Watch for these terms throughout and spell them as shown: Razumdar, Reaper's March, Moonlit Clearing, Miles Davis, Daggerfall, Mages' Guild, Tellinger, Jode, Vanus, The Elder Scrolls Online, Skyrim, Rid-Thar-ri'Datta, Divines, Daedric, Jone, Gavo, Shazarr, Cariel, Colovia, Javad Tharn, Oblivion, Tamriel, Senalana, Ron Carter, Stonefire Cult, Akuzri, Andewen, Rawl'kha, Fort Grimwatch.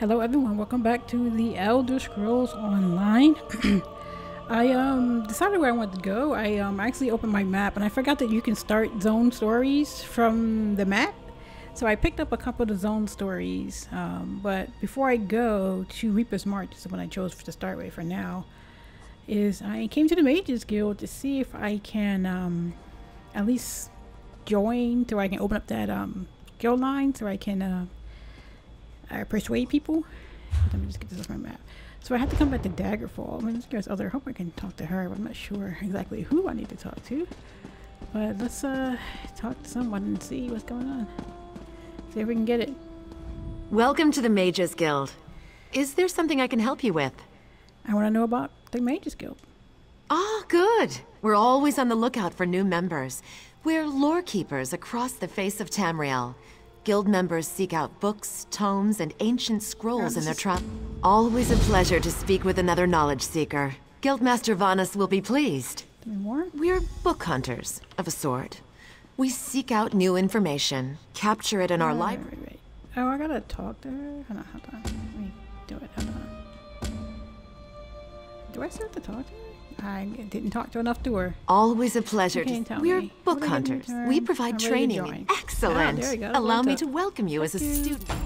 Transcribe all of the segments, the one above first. Hello everyone, welcome back to The Elder Scrolls Online. I decided where I wanted to go. I actually opened my map and I forgot that you can start zone stories from the map. So I picked up a couple of the zone stories, but before I go to Reaper's March, this is what I chose to start with for now, is I came to the Mages' Guild to see if I can at least join so I can open up that guild line so I can persuade people. Let me just get this off my map. So I have to come back to Daggerfall. I mean, there's other. I hope I can talk to her. I'm not sure exactly who I need to talk to, but let's talk to someone and see what's going on. See if we can get it. Welcome to the Mages Guild. Is there something I can help you with? I want to know about the Mages Guild. Oh, good. We're always on the lookout for new members. We're lore keepers across the face of Tamriel. Guild members seek out books, tomes, and ancient scrolls in their travels. Always a pleasure to speak with another knowledge seeker. Guildmaster Vanus will be pleased. We're book hunters, of a sort. We seek out new information, capture it in our library. Wait. Oh, I gotta talk to her? Hold on, hold on. Let me do it, hold on. Do I still have to talk to her? I didn't talk to enough to her. Always a pleasure. We're book hunters. We provide training. Excellent. Allow me to welcome you as a student. I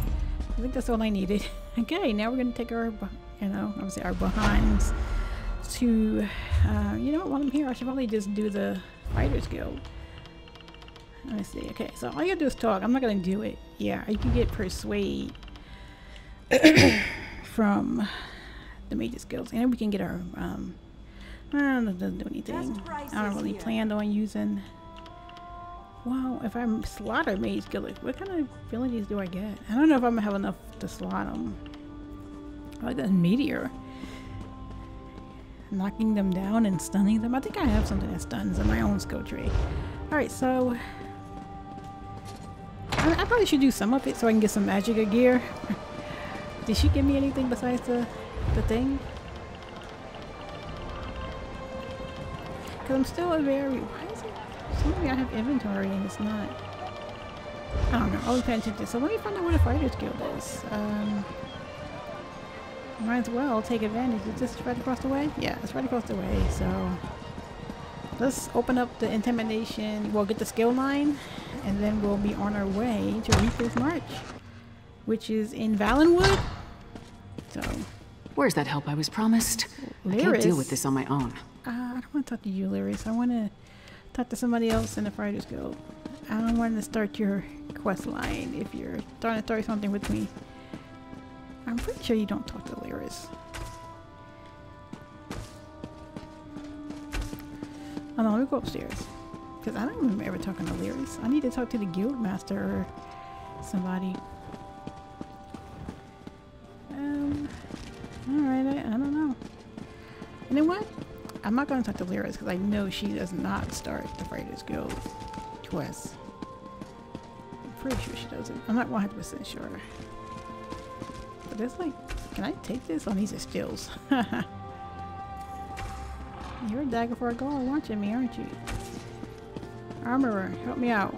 think that's all I needed. Okay, now we're going to take our, you know, obviously our behinds to, you know, while I'm here, I should probably just do the Fighters Guild. Let me see. Okay, so all you gotta do is talk. I'm not going to do it. Yeah, you can get persuade from the Mages Guilds, and then we can get our, that doesn't do anything. I don't really plan on using. Well, if I'm slaughter mage guild, what kind of abilities do I get? I don't know if I'm gonna have enough to slot them. I like that meteor, knocking them down and stunning them. I think I have something that stuns in my own skill tree. All right, so I probably should do some of it so I can get some magicka gear. Did she give me anything besides the thing? Because I'm still a very... Why is it... Somebody I have inventory and it's not... I don't know. I'll pay attention to this. So let me find out what a Fighters Guild is. Might as well take advantage. Is this right across the way? Yeah, it's right across the way. So let's open up the Intimidation. We'll get the skill line and then we'll be on our way to Reaper's March, which is in Valenwood. So... Where's that help I was promised? Lyris. I can't deal with this on my own. I don't want to talk to you, Lyris. I want to talk to somebody else in the Fighters Guild. I don't want to start your quest line if you're trying to start something with me. I'm pretty sure you don't talk to Lyris. Oh no, let me go upstairs. Because I don't remember ever talking to Lyris. I need to talk to the guild master or somebody. Alright, I don't know. You know what? I'm not going to talk to Lyris because I know she does not start the Fighters Guild quest. I'm pretty sure she doesn't. I'm not 100% sure. But it's like, can I take this? Oh, these are steals. You're a dagger for a goal watching me, aren't you? Armorer, help me out.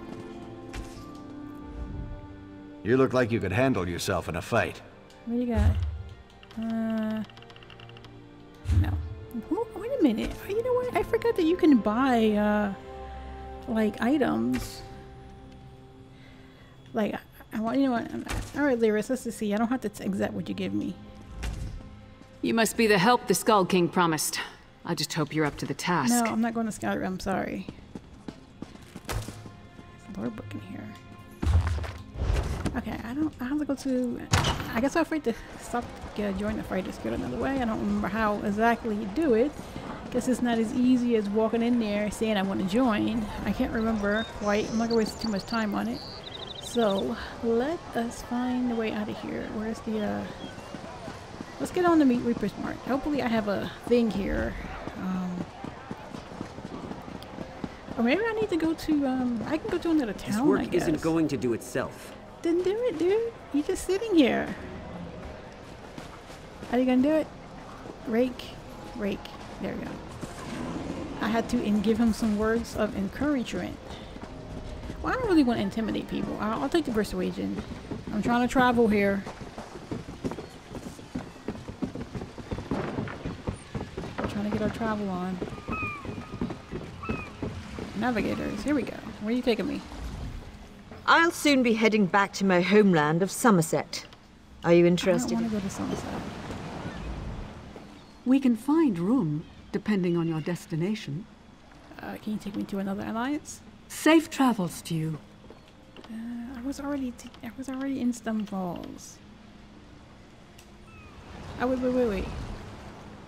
You look like you could handle yourself in a fight. What do you got? No. Oh, wait a minute. Oh, you know what? I forgot that you can buy, like, items. Like, I want, you know what? Alright, Lyris, let's just see. I don't have to exact what you give me. You must be the help the Skull King promised. I just hope you're up to the task. No, I'm not going to Skyrim. I'm sorry. There's a lore book in here. Okay, I have to go to... I guess I'm afraid to stop join the Fighters Guild another way. I don't remember how exactly you do it. Guess it's not as easy as walking in there saying I want to join. I can't remember quite. I'm not going to waste too much time on it. So, let us find the way out of here. Where's the... Let's get on to meet Reaper's March. Hopefully I have a thing here. Or maybe I need to go to... I can go to another town, I guess. This work isn't going to do itself. Then do it, dude. You're just sitting here. How are you gonna do it? Rake. There we go. I had to give him some words of encouragement. Well, I don't really want to intimidate people. I'll take the persuasion. I'm trying to travel here. Gotta get our travel on. Navigators, here we go. Where are you taking me? I'll soon be heading back to my homeland of Somerset. Are you interested? I don't want to go to Somerset. We can find room, depending on your destination. Can you take me to another alliance? Safe travels to you. I was already in Stonefalls. Oh, wait.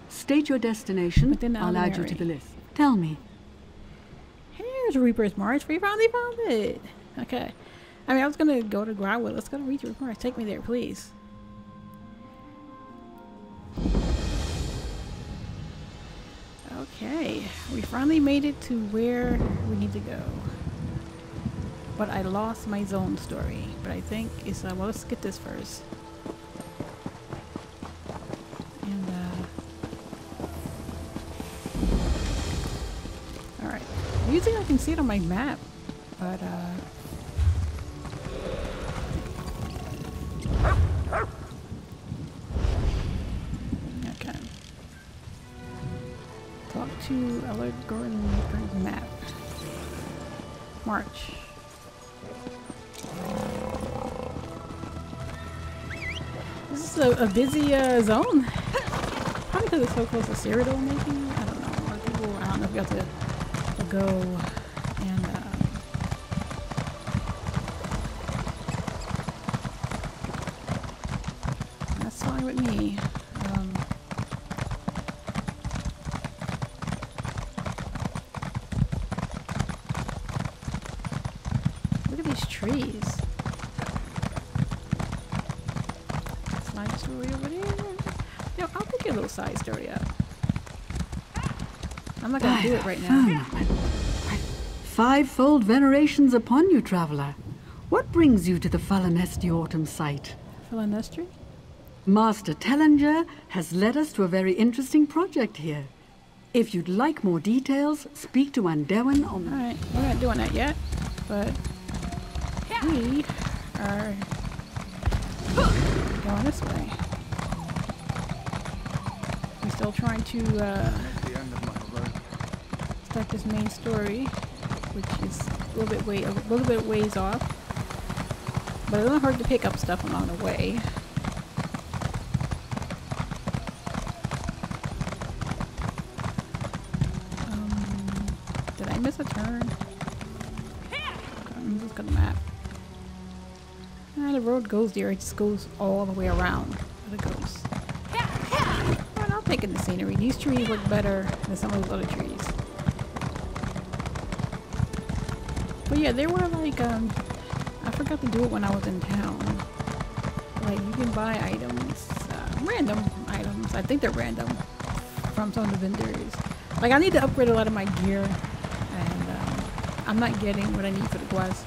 State your destination. I'll add you to the list. Tell me. Here's Reaper's March. We finally found it. Okay. I mean, I was gonna go to Growwood. Let's go to Reaper's March. Take me there, please. Okay, we finally made it to where we need to go. But I lost my zone story. But I think it's well, let's get this first. And all right. Usually I can see it on my map, but okay. Talk to Elder Gordon map. March. This is a busy zone. Probably because it's so close to Cyrodiil, maybe? I don't know. A lot of people, I don't know if you have to go and that's fine with me. Look at these trees. Side story up. I'm not gonna do it right now. Fivefold venerations upon you, traveler. What brings you to the Falinesti autumn site? Falinesti? Master Tellinger has led us to a very interesting project here. If you'd like more details, speak to Andewen on. All right, we're not doing that yet, but we are going this way. Still trying to start this main story, which is a little bit ways off, but it's not hard to pick up stuff along the way. Did I miss a turn? I'm just gonna map. Ah, the road goes there. It just goes all the way around. But it goes. Taking the scenery. These trees look better than some of those other trees. But yeah, they were like, I forgot to do it when I was in town. Like, you can buy items, random items. I think they're random from some of the vendors. Like, I need to upgrade a lot of my gear, and I'm not getting what I need for the quest.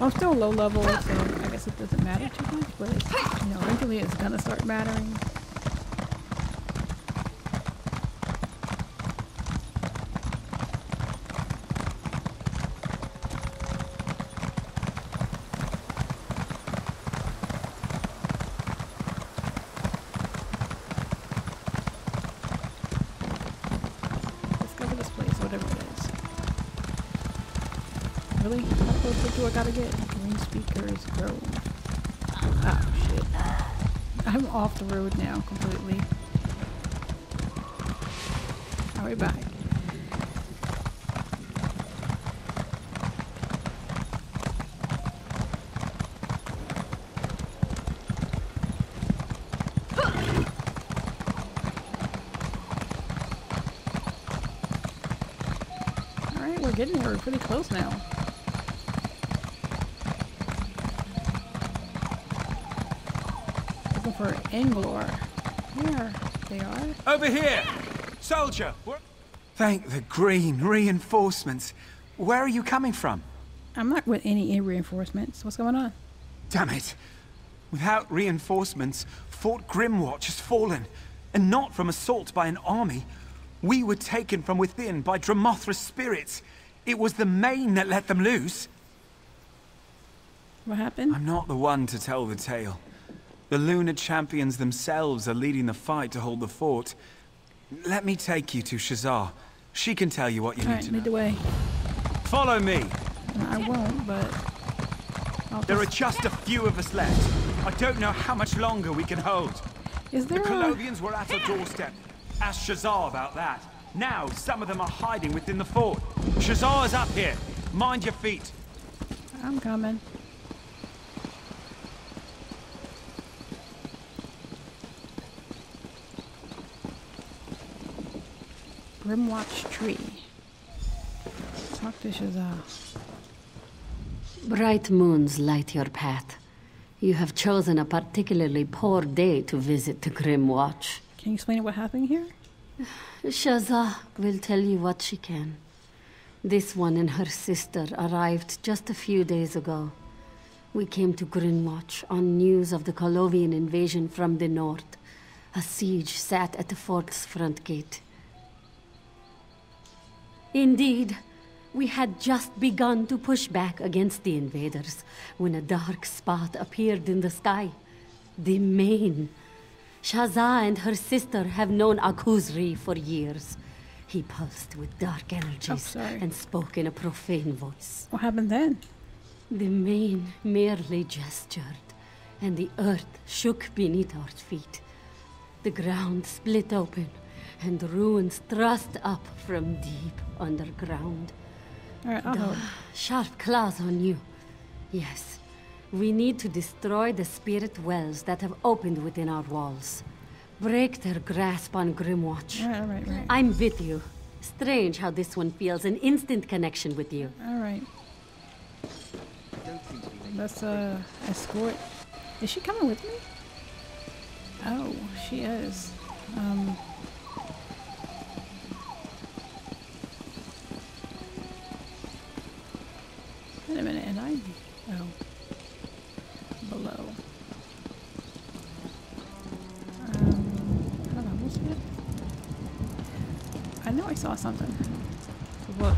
I'm still low level, so I guess it doesn't matter too much, but you know, eventually it's gonna start mattering. Off the road now completely. Are we back? All right, we're getting there. We're pretty close now. For Anglor. Here they are. Over here! Soldier! What? Thank the green reinforcements. Where are you coming from? I'm not with any reinforcements. What's going on? Damn it. Without reinforcements, Fort Grimwatch has fallen. And not from assault by an army. We were taken from within by Dro-m'Athra's spirits. It was the main that let them loose. What happened? I'm not the one to tell the tale. The lunar champions themselves are leading the fight to hold the fort. Let me take you to Shazarr. She can tell you what you need to know. Lead the way. Follow me. I won't, but... There are just a few of us left. I don't know how much longer we can hold. Is there the Colovians were at our doorstep. Ask Shazarr about that. Now, some of them are hiding within the fort. Shazarr is up here. Mind your feet. I'm coming. Grimwatch tree. Talk to Shazarr. Bright moons light your path. You have chosen a particularly poor day to visit the Grimwatch. Can you explain what happened here? Shazarr will tell you what she can. This one and her sister arrived just a few days ago. We came to Grimwatch on news of the Colovian invasion from the north. A siege sat at the fort's front gate. Indeed, we had just begun to push back against the invaders when a dark spot appeared in the sky. The Main. Shazarr and her sister have known Akuzri for years. He pulsed with dark energies and spoke in a profane voice. What happened then? The Main merely gestured, and the earth shook beneath our feet. The ground split open, and ruins thrust up from deep underground. All right, sharp claws on you. Yes, we need to destroy the spirit wells that have opened within our walls. Break their grasp on Grimwatch. All right. I'm with you. Strange how this one feels an instant connection with you. All right. Let's escort. Is she coming with me? Oh, she is. Wait a minute, and below. Hold on, what's it? I know I saw something. Look.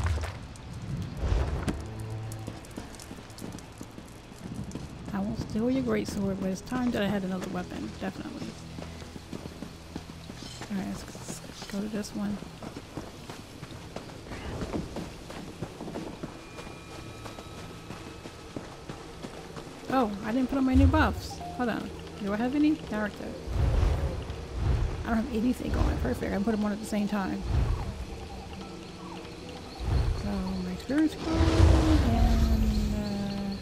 I won't steal your greatsword, but it's time that I had another weapon, definitely. Alright, let's go to this one. Oh, I didn't put on my new buffs. Hold on. Do I have any? Character. I don't have anything going. Perfect. I can put them on at the same time. So, my experience card and...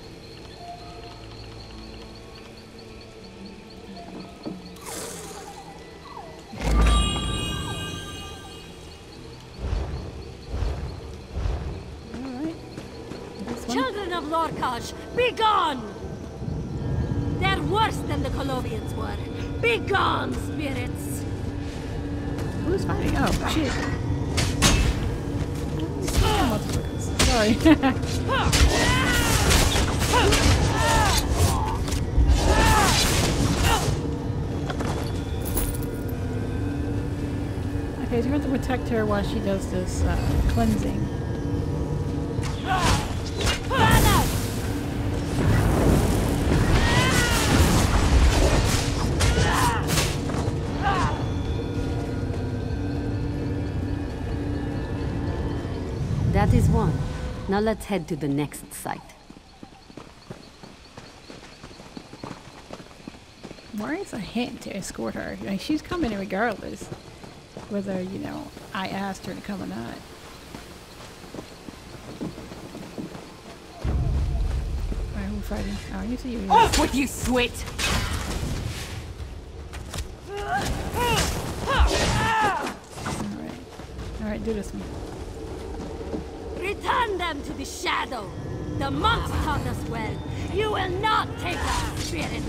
Alright. Children of Lorcash, be gone! Worse than the Colovians were. Be gone, spirits! Who's fighting? Oh, shit. Sorry. Okay, so you have to protect her while she does this cleansing. That is one. Now let's head to the next site. Where is a hint to escort her? Like, she's coming regardless. Whether, you know, I asked her to come or not. Alright, who's fighting? Oh, you see you. Off with you, sweat! Alright. Alright, do this one. Return them to the shadow. The monks taught us well. You will not take our spirit.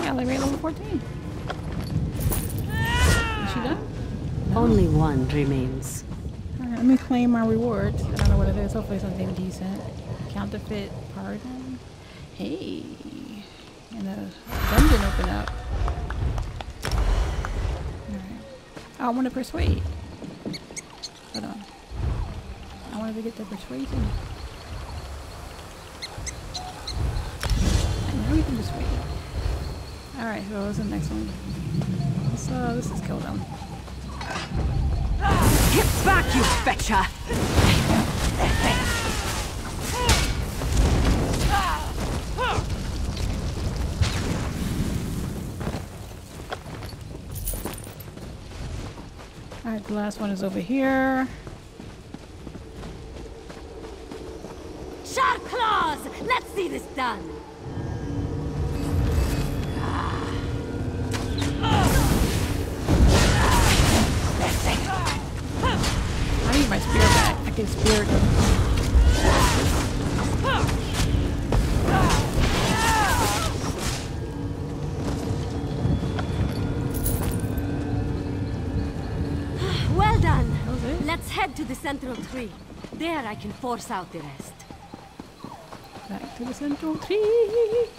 Yeah, they made level 14. Only one remains. All right, let me claim my reward. I don't know what it is. Hopefully something decent. Counterfeit pardon. Hey, and a dungeon open up. All right. Oh, I want to persuade. Hold on. I wanted to get the persuasion. I know you can persuade. All right, so what's the next one? So this is kill them. Get back, you fetcher! All right, the last one is over here. Sharp claws! Let's see this done! I need my spear back. I can spear it. Well done. Okay. Let's head to the central tree. There I can force out the rest. Back to the central tree. Is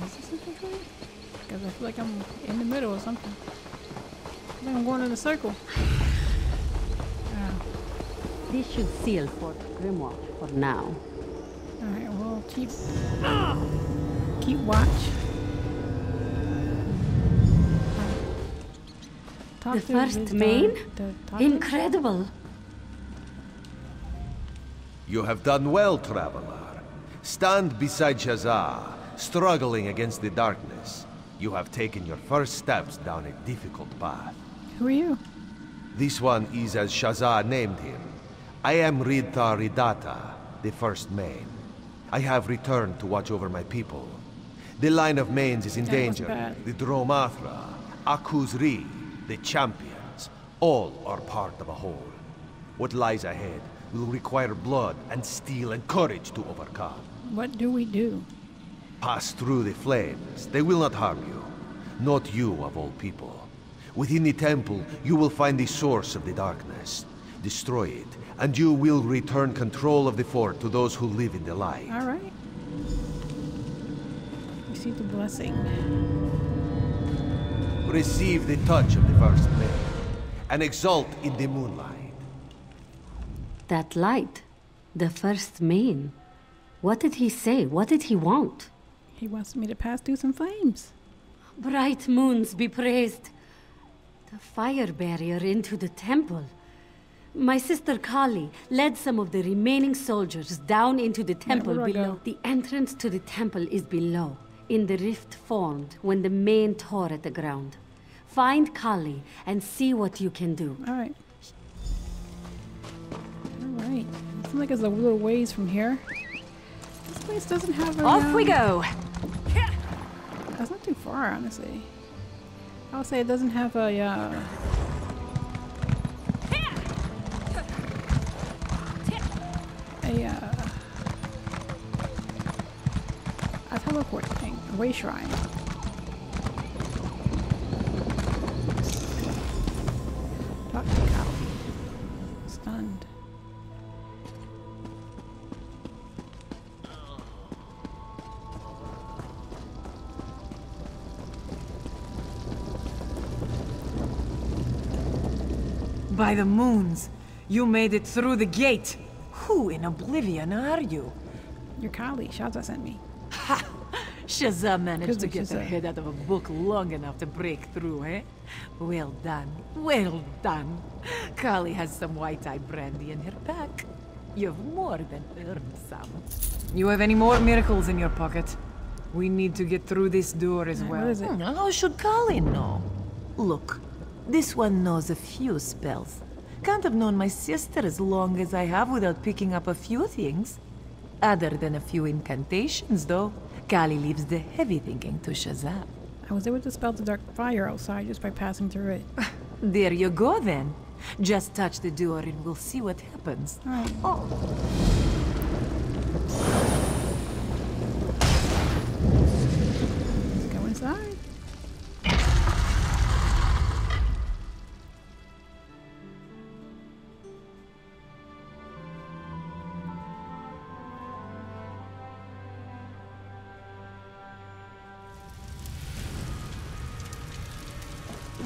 this central tree? Because I feel like I'm in the middle or something. I think I'm going in a circle. This should seal Fort Grimwatch for now. Alright, we'll keep watch. The first main? Incredible! You have done well, Traveler. Stand beside Shazarr, struggling against the darkness. You have taken your first steps down a difficult path. Who are you? This one is as Shazarr named him. I am Rid-Thar-ri'Datta, the first main. I have returned to watch over my people. The line of mains is in danger. The Dro-m'Athra, Akuzri, the champions, all are part of a whole. What lies ahead will require blood and steel and courage to overcome. What do we do? Pass through the flames. They will not harm you. Not you, of all people. Within the temple, you will find the source of the darkness. Destroy it, and you will return control of the fort to those who live in the light. All right. Receive the blessing. Receive the touch of the first man, and exult in the moonlight. That light, the first main. What did he say? What did he want? He wants me to pass through some flames. Bright moons be praised. The fire barrier into the temple. My sister Khali led some of the remaining soldiers down into the temple below. The entrance to the temple is below, in the rift formed when the main tore at the ground. Find Khali and see what you can do. All right. Alright, it seems like it's a little ways from here. This place doesn't have a... Off we go! That's not too far, honestly. I'll say it doesn't have a... a teleport thing. A way shrine. Talk to Kyle. Stunned. By the moons, you made it through the gate. Who in Oblivion are you? Your colleague, Shazarr sent me. Ha! Shazarr managed to get her head out of a book long enough to break through, eh? Well done, well done. Khali has some white-eye brandy in her pack. You've more than earned some. You have any more miracles in your pocket? We need to get through this door as well. What is it? How should Khali know? Look. This one knows a few spells. Can't have known my sister as long as I have without picking up a few things. Other than a few incantations, though, Khali leaves the heavy thinking to Shazarr. I was able to spell the dark fire outside just by passing through it. There you go, then. Just touch the door and we'll see what happens. All right. Oh! Let's go inside.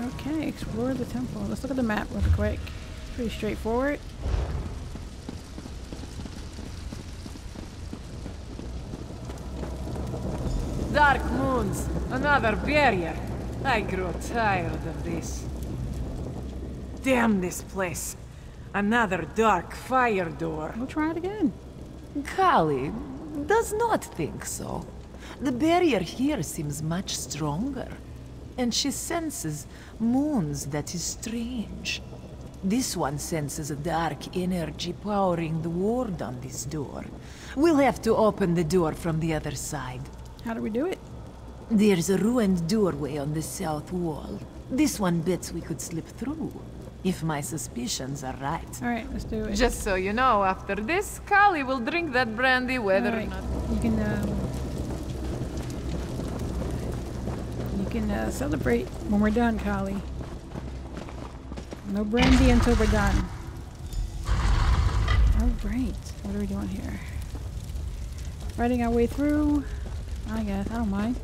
Okay, explore the temple. Let's look at the map real quick. It's pretty straightforward. Dark moons, another barrier. I grow tired of this. Damn this place. Another dark fire door. We'll try it again. Khali does not think so. The barrier here seems much stronger. And she senses moons that is strange. This one senses a dark energy powering the ward on this door. We'll have to open the door from the other side. How do we do it? There's a ruined doorway on the south wall. This one bets we could slip through. If my suspicions are right. All right, let's do it. Just so you know, after this, Khali will drink that brandy whether or not. You can celebrate when we're done, Khali. No brandy until we're done. All right, what are we doing here? Riding our way through, I guess. I don't mind.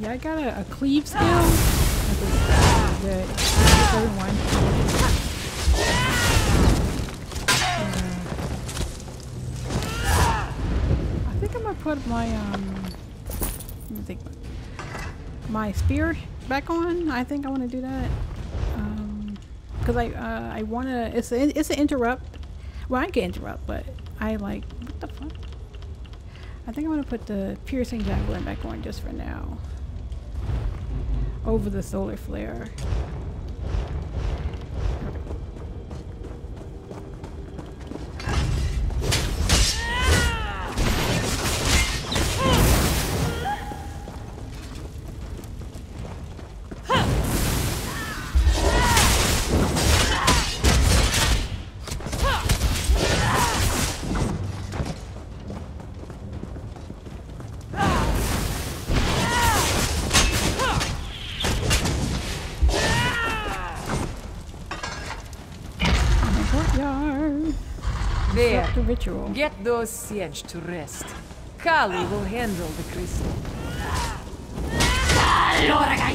Yeah, I got a cleave skill. That's good. That's everyone. I think I'm gonna put my let me think. My spear back on. I think I want to do that. Cause I wanna. It's an interrupt. Well, I can interrupt, but I like. What the fuck? I think I want to put the piercing javelin back on just for now. Over the solar flare. Ritual. Get those siege to rest. Khali will handle the crystal. All right.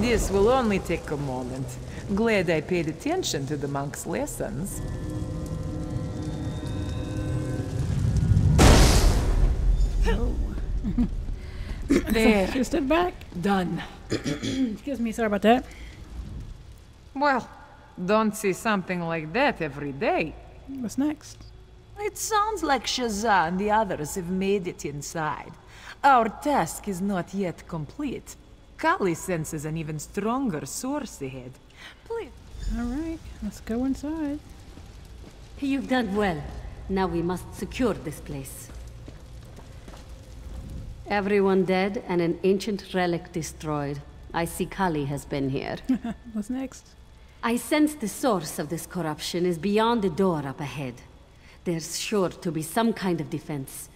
This will only take a moment. Glad I paid attention to the monk's lessons. Oh. There. You stood back? Done. Excuse me, sorry about that. Well, don't see something like that every day. What's next? It sounds like Shazarr and the others have made it inside. Our task is not yet complete. Khali senses an even stronger source ahead. Please. All right, let's go inside. You've done well. Now we must secure this place. Everyone dead and an ancient relic destroyed. I see Khali has been here. What's next? I sense the source of this corruption is beyond the door up ahead. There's sure to be some kind of defense.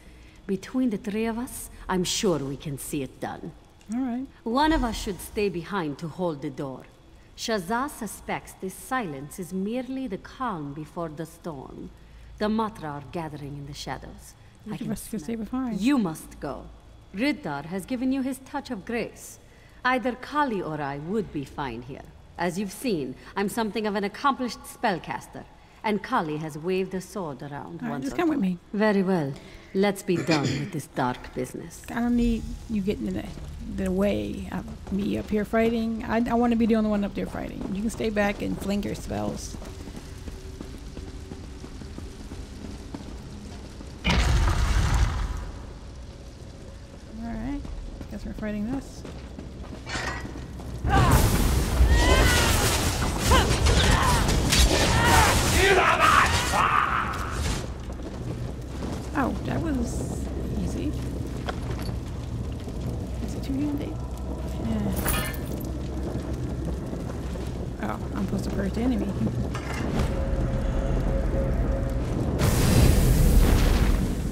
Between the three of us, I'm sure we can see it done. All right. One of us should stay behind to hold the door. Shazarr suspects this silence is merely the calm before the storm. The Matra are gathering in the shadows. I can stay behind. You must go. Rid-Thar has given you his touch of grace. Either Khali or I would be fine here. As you've seen, I'm something of an accomplished spellcaster, and Khali has waved a sword around once. Just come with me. Very well. Let's be done with this dark business. I don't need you getting in the way of me up here fighting. I want to be the only one up there fighting. You can stay back and fling your spells. Alright. Guess we're fighting this. Oh, I'm supposed to purge the enemy.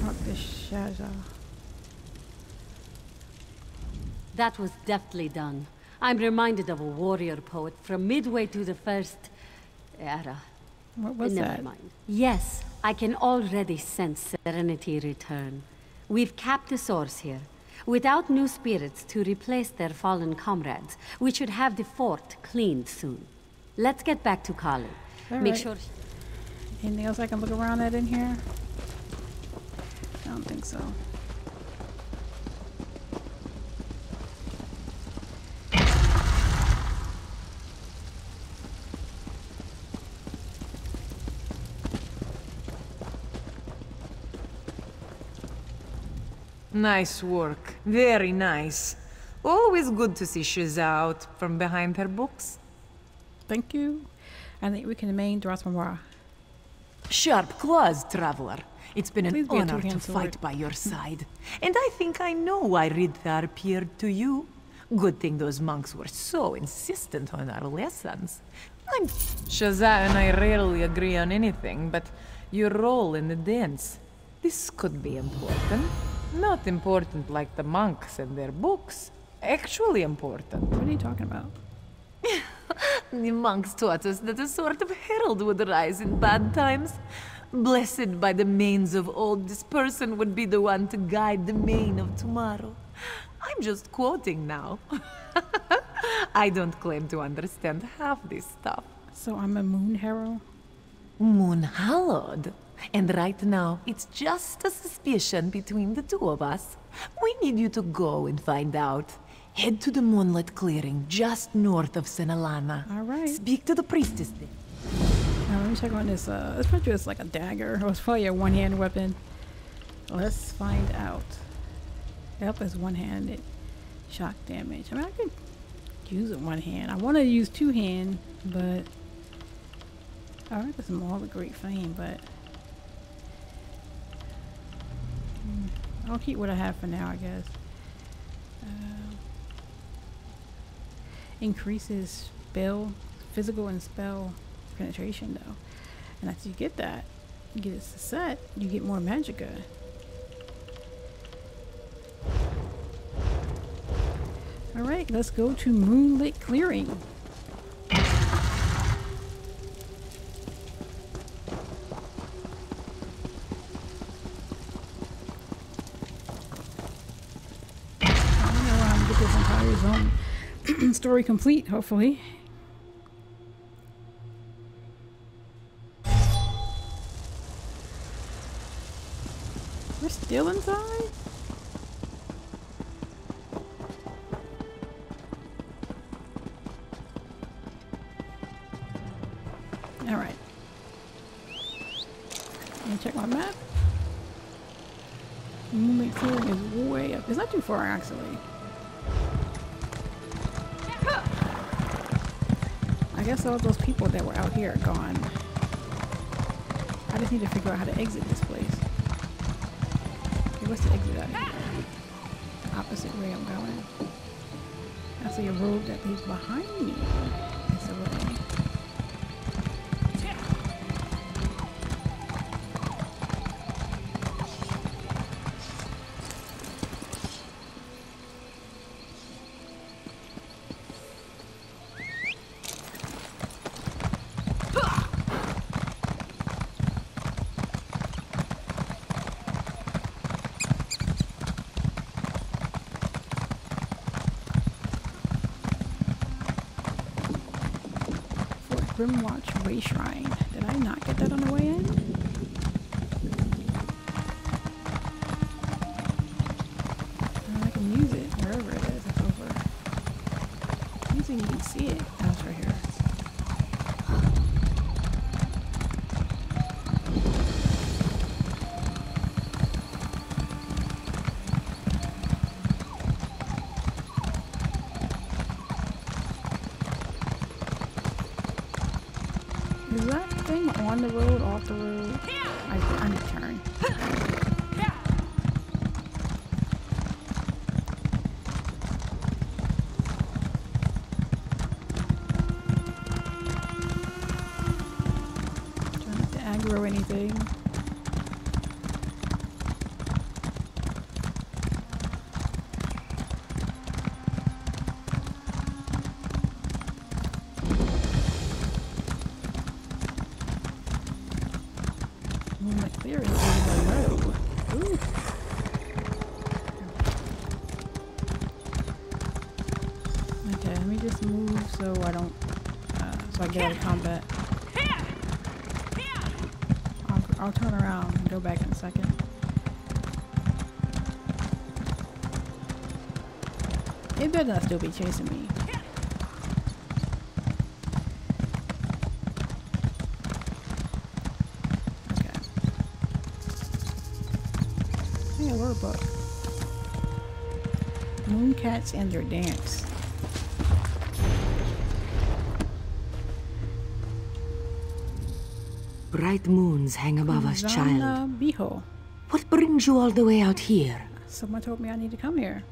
Fuck this Shazarr. That was deftly done. I'm reminded of a warrior poet from midway through the first era. What was that? Never mind. Yes, I can already sense serenity return. We've capped the source here. Without new spirits to replace their fallen comrades, we should have the fort cleaned soon. Let's get back to Khali. Make sure. Anything else I can look around at in here? I don't think so. Nice work. Very nice. Always good to see Shazarr out from behind her books. Thank you. I think we can remain Dro-m'Athra. Sharp claws, traveler. It's been an honor to fight by your side. And I think I know why Rid-Thar appeared to you. Good thing those monks were so insistent on our lessons. Shazarr and I rarely agree on anything, but your role in the dance, this could be important. Not important like the monks and their books. Actually important. What are you talking about? The monks taught us that a sort of herald would rise in bad times. Blessed by the manes of old, this person would be the one to guide the mane of tomorrow. I'm just quoting now. I don't claim to understand half this stuff. So I'm a moon herald? Moon hallowed. And right now, it's just a suspicion between the two of us. We need you to go and find out. Head to the Moonlit Clearing, just north of Senalana. All right. Speak to the priestess there. Now, let me check on this. It's probably just like a dagger. It's probably a one-hand weapon. Let's find out. Yep, it's one-handed. Shock damage. I mean, I could use it one hand. I want to use two hand, but... I reckon it's all a great fame, but... I'll keep what I have for now, I guess. Increases spell, physical and spell penetration, though. And after you get that, you get it set, you get more magicka. All right, let's go to Moonlit Clearing. Story complete, hopefully. We're still inside? All right. Let me check my map. Moonlit Clearing is way up. It's not too far, actually. I guess all those people that were out here are gone. I just need to figure out how to exit this place. Okay, what's the exit out here? Opposite way I'm going. I see a road that leads behind me. It's a way. Grimwatch Way Shrine. Did I not get that on the way in? I can use it wherever it is. It's over. I don't think you can see it. Oh, it's right here. aggro anything. Maybe they'll still be chasing me. Okay. I need a word book. Mooncats and their dance. Bright moons hang above us, child. Biho. What brings you all the way out here? Someone told me I need to come here.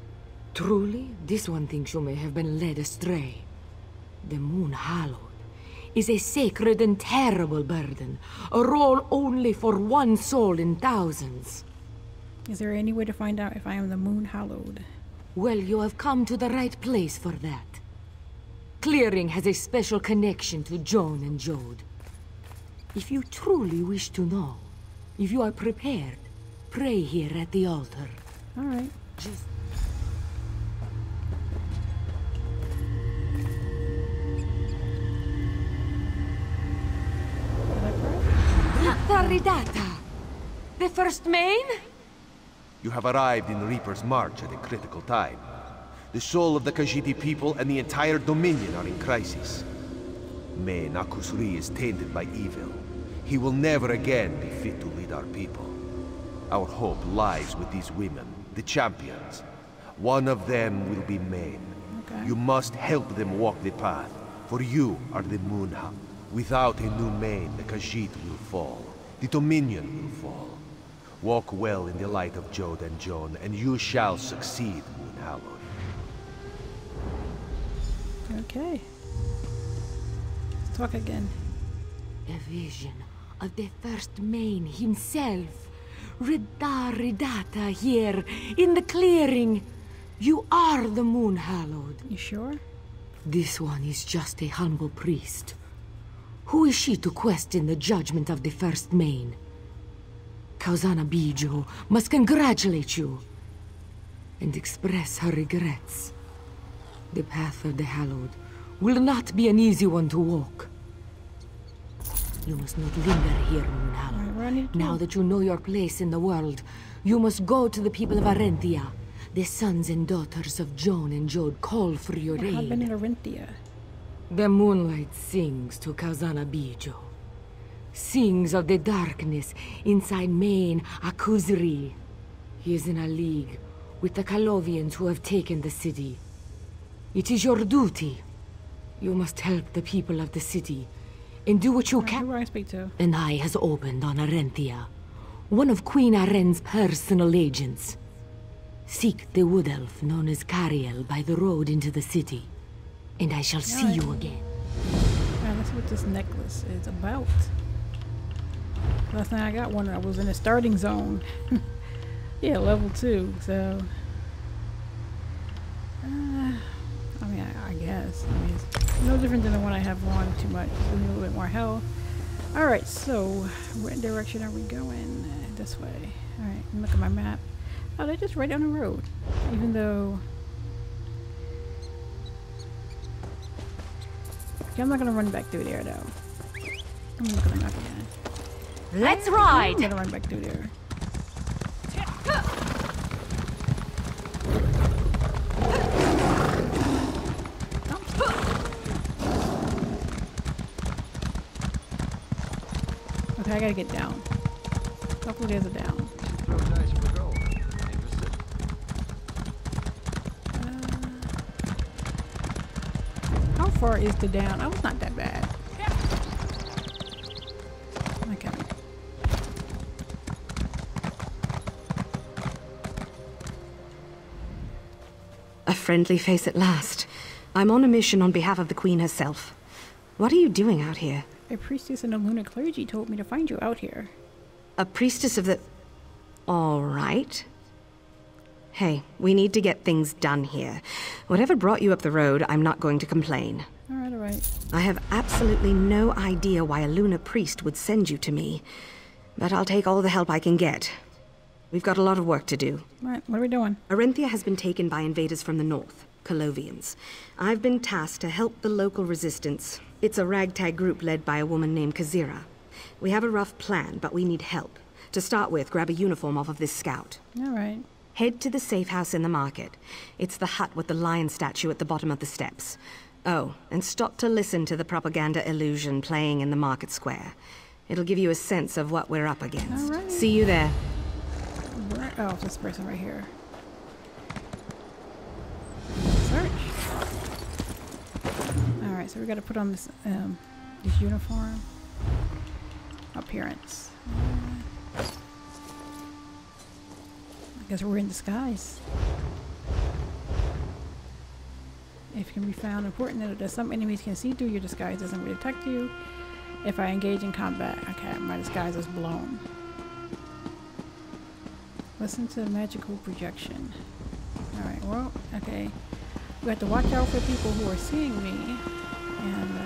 Truly, this one thinks you may have been led astray. The moon hallowed is a sacred and terrible burden, a role only for one soul in thousands. Is there any way to find out if I am the moon hallowed? Well, you have come to the right place for that. Clearing has a special connection to Jone and Jode. If you truly wish to know, if you are prepared, pray here at the altar. All right. Just Rid-Thar-ri'Datta, the first main? You have arrived in Reaper's March at a critical time. The soul of the Khajiit people and the entire Dominion are in crisis. Man Akuzri is tainted by evil. He will never again be fit to lead our people. Our hope lies with these women, the champions. One of them will be main. Okay. You must help them walk the path, for you are the Moonha. Without a new main, the Khajiit will fall. The Dominion will fall. Walk well in the light of Jode and Jone, and you shall succeed, Moon Hallowed. Okay. Let's talk again. A vision of the first main himself. Rid-Thar-ri'Datta here, in the clearing. You are the Moon Hallowed. You sure? This one is just a humble priest. Who is she to question the judgment of the First Main? Kauzana Bijo must congratulate you and express her regrets. The path of the Hallowed will not be an easy one to walk. You must not linger here, Moon Hallowed. Now that you know your place in the world, you must go to the people of Arenthia. The sons and daughters of Jone and Jode call for your aid. What happened in Arenthia? The moonlight sings to Kauzana Bijo, sings of the darkness inside main Akuzri. He is in a league with the Colovians who have taken the city. It is your duty. You must help the people of the city and do what you can. Who do I speak to? An eye has opened on Arenthia, one of Queen Aren's personal agents. Seek the wood elf known as Cariel by the road into the city. And I shall see you again. Alright, let's see what this necklace is about. Last night I got one that was in the starting zone. Yeah, level 2, so... I mean, I guess. I mean, it's no different than the one I have on too much. So I need a little bit more health. Alright, so what direction are we going? This way. Alright, look at my map. Oh, they're just right down the road. Even though... yeah, I'm not gonna run back through there though. I'm not gonna knock it down. Let's ride! I'm gonna run back through there. Okay, I gotta get down. Hopefully there's a down. Is the down. I was not that bad. Okay. A friendly face at last. I'm on a mission on behalf of the Queen herself. What are you doing out here? A priestess and a lunar clergy told me to find you out here. A priestess of the... All right. Hey, we need to get things done here. Whatever brought you up the road, I'm not going to complain. All right, all right. I have absolutely no idea why a lunar priest would send you to me, but I'll take all the help I can get. We've got a lot of work to do. All right, what are we doing? Arenthia has been taken by invaders from the north, Colovians. I've been tasked to help the local resistance. It's a ragtag group led by a woman named Kazirra. We have a rough plan, but we need help. To start with, grab a uniform off of this scout. All right. Head to the safe house in the market. It's the hut with the lion statue at the bottom of the steps. Oh, and stop to listen to the propaganda illusion playing in the market square. It'll give you a sense of what we're up against. All right. See you there. Oh, this person right here. Search. Alright, so we gotta put on this this uniform. Appearance. I guess we're in disguise. If it can be found, important that some enemies can see through your disguise, doesn't really detect you. If I engage in combat, okay, my disguise is blown. Listen to magical projection. Alright, well, okay. We have to watch out for people who are seeing me. And,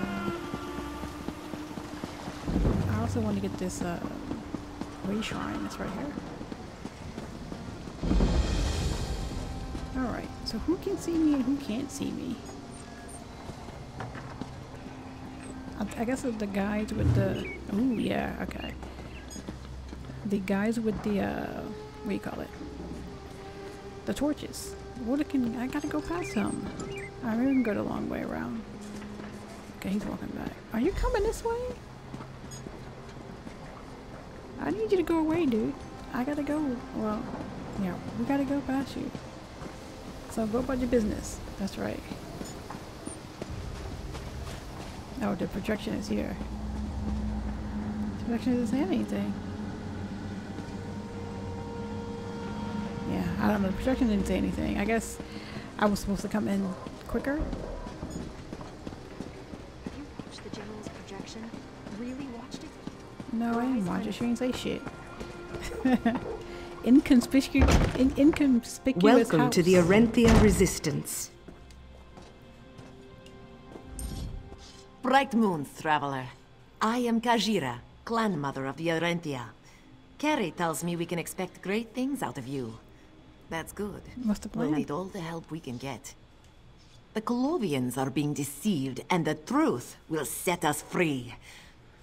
I also want to get this, way shrine. It's right here. Alright, so who can see me and who can't see me? I guess it's the guys with the... Ooh, yeah, okay. The guys with the, what do you call it? The torches. What can I gotta go past him? I really can go the long way around. Okay, he's walking back. Are you coming this way? I need you to go away, dude. I gotta go. Well, yeah, we gotta go past you. So go about your business. That's right. Oh, the projection is here. The projection doesn't say anything. I don't know, the projection didn't say anything. I guess I was supposed to come in quicker. Have you watched the general's projection? Really watched it? No, I didn't watch it. She didn't say shit. Inconspicuous Welcome house. To the Arenthia Resistance. Bright moons, traveler. I am Kazirra, clan mother of the Arenthia. Carrie tells me we can expect great things out of you. That's good. What's the plan? We'll need all the help we can get. The Colovians are being deceived, and the truth will set us free.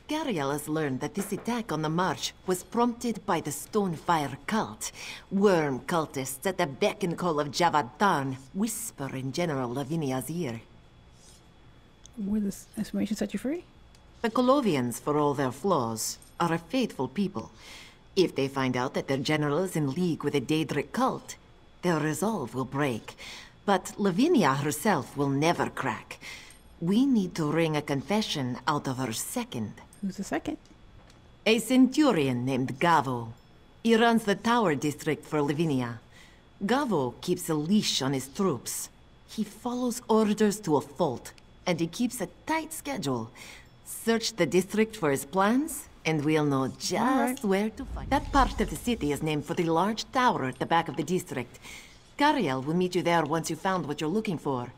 Cariel has learned that this attack on the march was prompted by the Stonefire Cult. Worm cultists at the beck and call of Javad Tharn whisper in General Lavinia's ear. Will this information set you free? The Colovians, for all their flaws, are a faithful people. If they find out that their general is in league with a Daedric cult, their resolve will break. But Lavinia herself will never crack. We need to wring a confession out of her second. Who's the second? A centurion named Gavo. He runs the tower district for Lavinia. Gavo keeps a leash on his troops. He follows orders to a fault, and he keeps a tight schedule. Search the district for his plans, and we'll know just where to find that part of the city is named for the large tower at the back of the district. Cariel will meet you there once you found what you're looking for.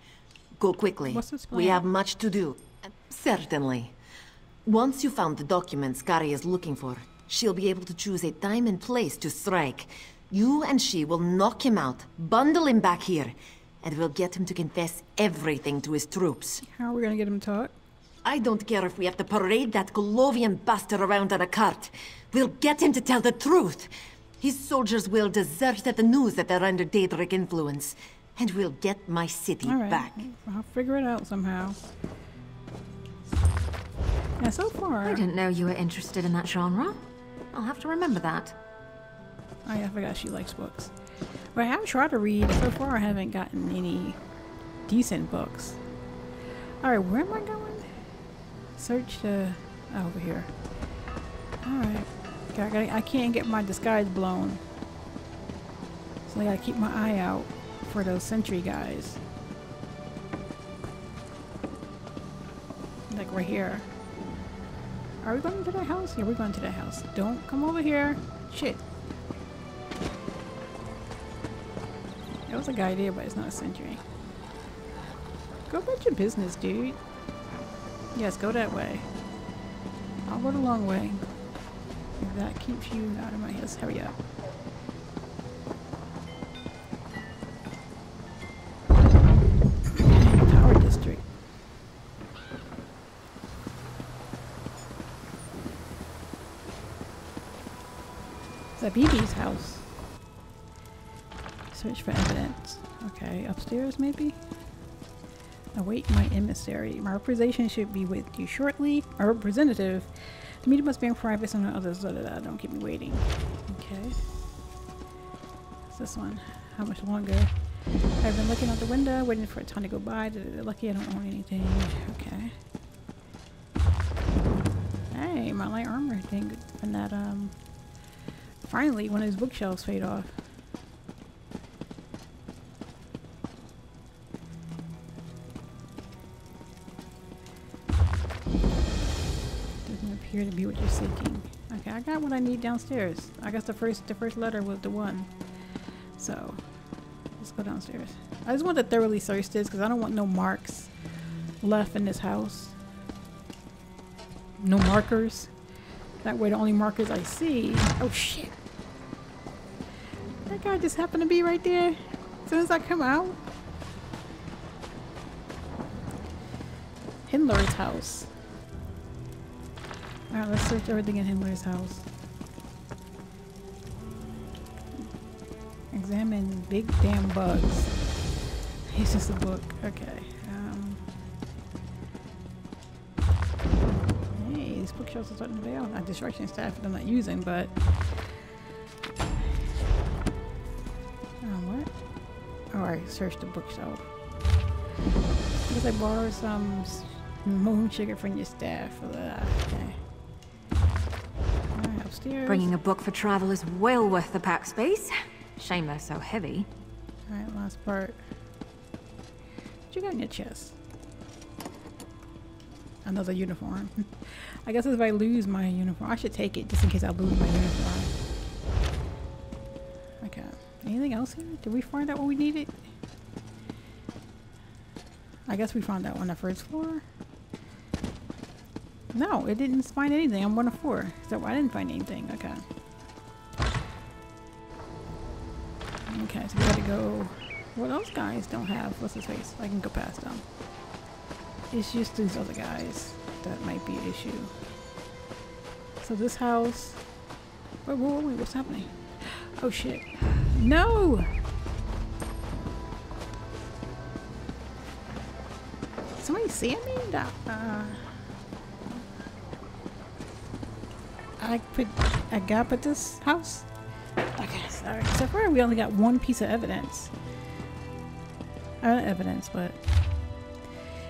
Go quickly. We have much to do. Certainly. Once you found the documents Cari is looking for, she'll be able to choose a time and place to strike. You and she will knock him out, bundle him back here, and we'll get him to confess everything to his troops. How are we gonna get him taught? I don't care if we have to parade that Colovian bastard around on a cart. We'll get him to tell the truth. His soldiers will desert at the news that they're under Daedric influence. And we'll get my city back. I'll figure it out somehow. Now, so far... I didn't know you were interested in that genre. I'll have to remember that. Oh, yeah, I forgot she likes books. But I have tried to read. So far, I haven't gotten any decent books. Alright, where am I going? Search the... Oh, over here. Alright. I can't get my disguise blown. So I gotta keep my eye out for those sentry guys. Like, we're here. Are we going to that house? Yeah, we're going to that house. Don't come over here. Shit. That was a good idea, but it's not a century. Go about your business, dude. Yes, go that way. I'll go the long way. If that keeps you out of my house. Hurry up. BB's house. Search for evidence. Okay, upstairs maybe? Await my emissary. My representation should be with you shortly. My representative. The meeting must be in private, so no others. Don't keep me waiting. Okay. What's this one? How much longer? I've been looking out the window, waiting for a time to go by. Lucky I don't own anything. Okay. Hey, my light armor thing. And that, finally, one of his bookshelves fade off. Doesn't appear to be what you're seeking. Okay, I got what I need downstairs. I guess the first letter was the one. So, let's go downstairs. I just want to thoroughly search this because I don't want no marks left in this house. No markers. That way the only markers I see... Oh shit! That guy just happened to be right there as soon as I come out. Hindler's house. Alright, let's search everything in Hindler's house. Examine big damn bugs. He's just a book. Okay. Bookshelves are starting to fail. Not distraction staff that I'm not using, but what? Oh, I searched the bookshelf. Because I borrowed some moon sugar from your staff. Okay. Alright, upstairs. Bringing a book for travel is well worth the pack space. Shame they're so heavy. Alright, last part. What you got in your chest? Another uniform. I guess if I lose my uniform, I should take it just in case I lose my uniform. Okay. Anything else here? Did we find out what we needed? I guess we found that on the first floor. No, it didn't find anything. I'm 1 of 4. So I didn't find anything. Okay. Okay, so we gotta go. Well, those guys don't have. What's his face? I can go past them. It's just these other guys that might be an issue. So this house... Where were we? What's happening? Oh shit. No! Somebody seeing me? I got this house? Okay, sorry. So far we only got one piece of evidence. Not evidence, but...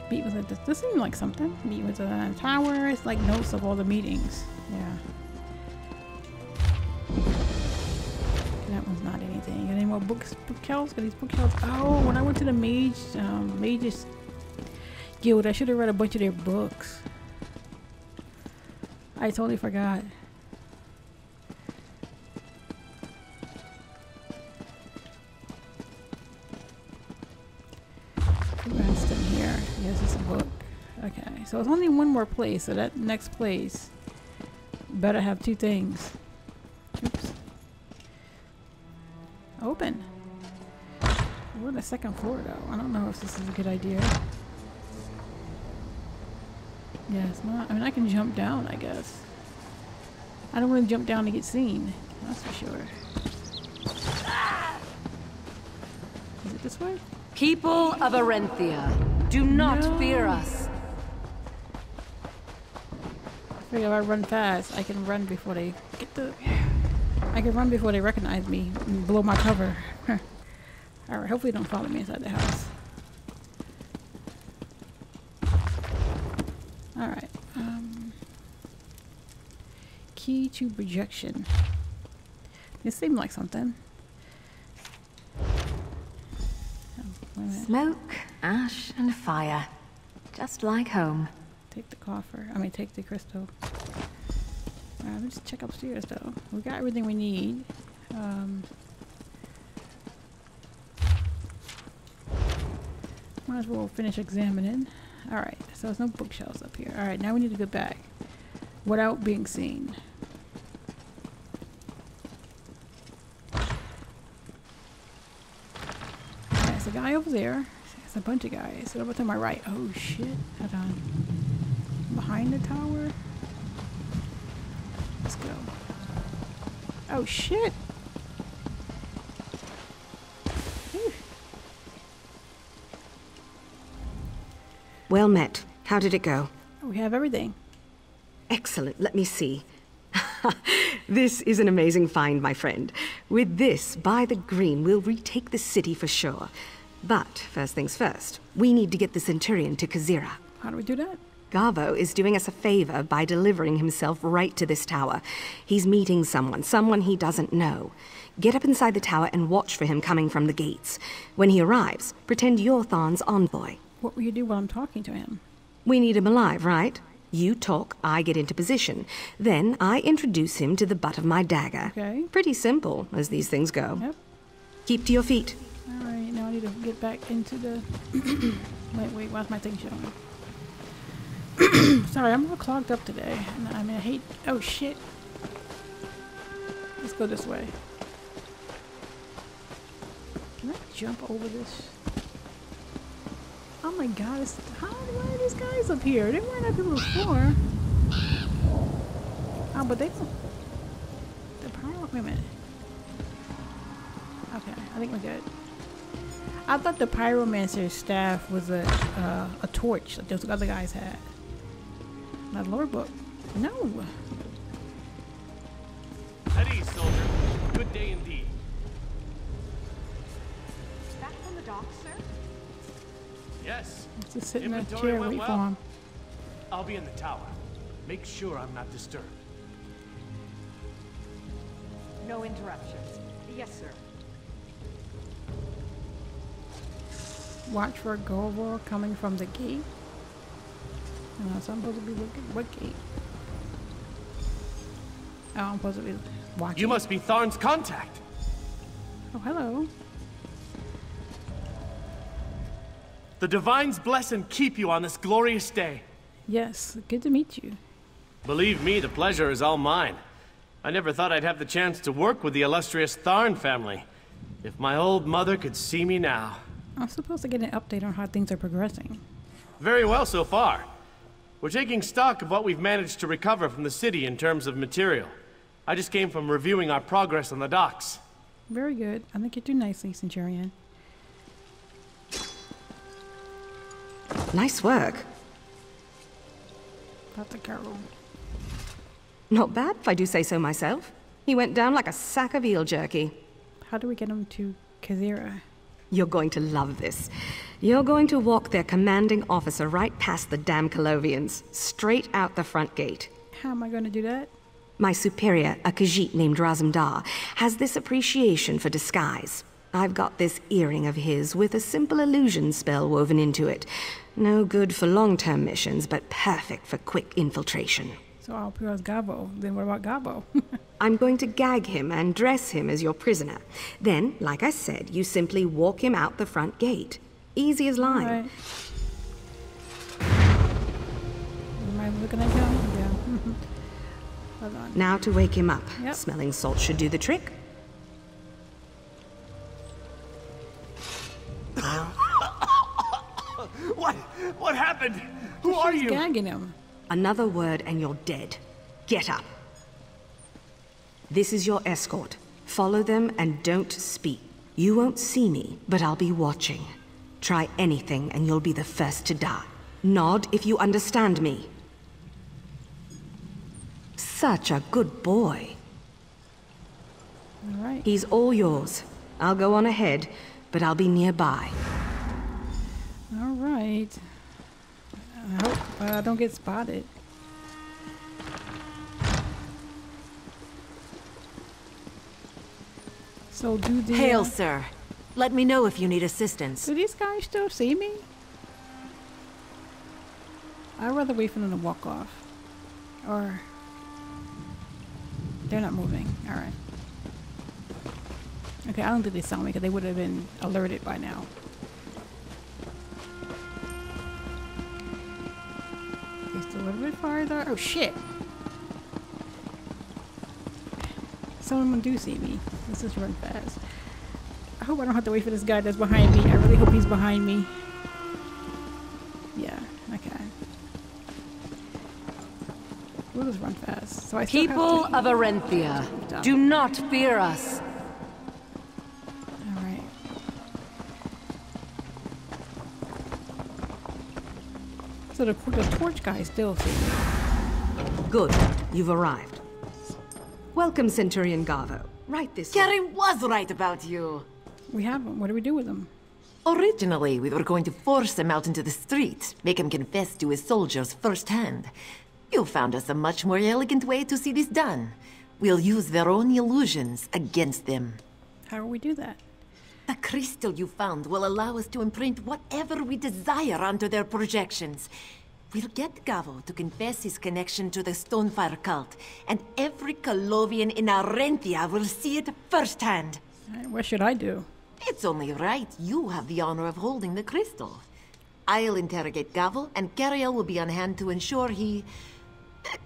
Meet with a... This seems like something. Meet with a tower. It's like notes of all the meetings. Yeah. That one's not anything. Got any more books? Bookshelves? Got these bookshelves? Oh, when I went to the Mages' Guild, I should have read a bunch of their books. I totally forgot. So it's only one more place, so that next place better have 2 things. Oops. Open. We're on the 2nd floor though. I don't know if this is a good idea. Yeah, it's not. I mean, I can jump down, I guess. I don't want to jump down to get seen. That's for sure. Is it this way? People of Arenthia, do not fear us. If I run fast, I can run before they get the... I can run before they recognize me and blow my cover. Alright, hopefully they don't follow me inside the house. Alright. Key to projection. This seemed like something. Oh, smoke, ash, and fire. Just like home. Take the coffer. I mean, take the crystal. Let's check upstairs though. We got everything we need. Might as well finish examining. Alright, so there's no bookshelves up here. Alright, now we need to get back without being seen. There's a guy over there. There's a bunch of guys. What about to my right? Oh shit. Hold on. Behind the tower? Let's go. Oh shit! Whew. Well met. How did it go? We have everything. Excellent. Let me see. This is an amazing find, my friend. With this, by the green, we'll retake the city for sure. But, first things first, we need to get the Centurion to Kazirra. How do we do that? Gavo is doing us a favor by delivering himself right to this tower. He's meeting someone he doesn't know. Get up inside the tower and watch for him coming from the gates. When he arrives, pretend you're Tharn's envoy. What will you do while I'm talking to him? We need him alive, right? You talk, I get into position. Then I introduce him to the butt of my dagger. Okay. Pretty simple, as these things go. Yep. Keep to your feet. All right, now I need to get back into the... wait, why's my thing showing? Sorry, I'm all clogged up today. I mean, I hate... Oh, shit. Let's go this way. Can I jump over this? Oh my god, it's... Why are these guys up here? They weren't up here before. Oh, but they don't... They're probably... Wait a minute. Okay, I think we're good. I thought the pyromancer's staff was a torch like those other guys had. My lore book. No. At ease, soldier. Good day indeed. Back from the dock, sir? Yes. Let's just sit in that chair and wait for him. I'll be in the tower. Make sure I'm not disturbed. No interruptions. Yes, sir. Watch for a Gavo coming from the gate. So I'm supposed to be looking. What gate? Oh, I'm supposed to be watching. You must be Tharn's contact. Oh, hello. The Divines bless and keep you on this glorious day. Yes, good to meet you. Believe me, the pleasure is all mine. I never thought I'd have the chance to work with the illustrious Tharn family. If my old mother could see me now. I'm supposed to get an update on how things are progressing. Very well so far. We're taking stock of what we've managed to recover from the city in terms of material. I just came from reviewing our progress on the docks. Very good. I think you do nicely, Centurion. Nice work. That's a girl. Not bad, if I do say so myself. He went down like a sack of eel jerky. How do we get him to Kazirra? You're going to love this. You're going to walk their commanding officer right past the damn Colovians, straight out the front gate. How am I going to do that? My superior, a Khajiit named Razumdar, has this appreciation for disguise. I've got this earring of his with a simple illusion spell woven into it. No good for long-term missions, but perfect for quick infiltration. So I'll appear as Gavo. Then what about Gavo? I'm going to gag him and dress him as your prisoner. Then, like I said, you simply walk him out the front gate. Easy as line. Right. Am I looking at him? Yeah. Hold on. Now to wake him up. Yep. Smelling salt should do the trick. What happened? Who are you? Gagging him. Another word and you're dead. Get up. This is your escort. Follow them and don't speak. You won't see me, but I'll be watching. Try anything and you'll be the first to die. Nod if you understand me. Such a good boy. All right. He's all yours. I'll go on ahead, but I'll be nearby. All right. I hope I don't get spotted. So do they... Hail, sir. Let me know if you need assistance. Do these guys still see me? I'd rather wait for them to walk off. Or... They're not moving. All right. Okay, I don't think they saw me because they would have been alerted by now. They're still a little bit farther. Oh, shit. Someone do see me. Let's just run fast. I hope I don't have to wait for this guy that's behind me. I really hope he's behind me. Yeah, okay. We'll just run fast. So I people of Arenthia, do not fear us. So the torch guy is still here. Good. You've arrived. Welcome, Centurion Gavo. Right this way. Cari was right about you. We have him. What do we do with him? Originally, we were going to force him out into the street, make him confess to his soldiers firsthand. You found us a much more elegant way to see this done. We'll use their own illusions against them. How will we do that? The crystal you found will allow us to imprint whatever we desire onto their projections. We'll get Gavo to confess his connection to the Stonefire Cult, and every Colovian in Arenthia will see it firsthand. What should I do? It's only right you have the honor of holding the crystal. I'll interrogate Gavo, and Cariel will be on hand to ensure he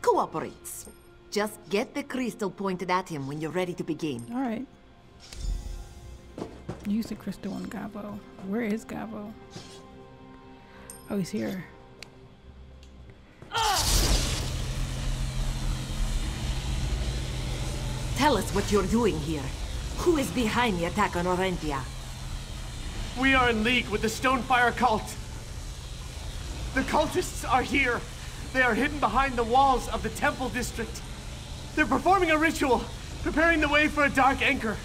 cooperates. Just get the crystal pointed at him when you're ready to begin. All right. Use the crystal on Gavo. Where is Gavo? Oh, he's here. Tell us what you're doing here. Who is behind the attack on Arenthia? We are in league with the Stonefire Cult. The cultists are here. They are hidden behind the walls of the temple district. They're performing a ritual, preparing the way for a dark anchor.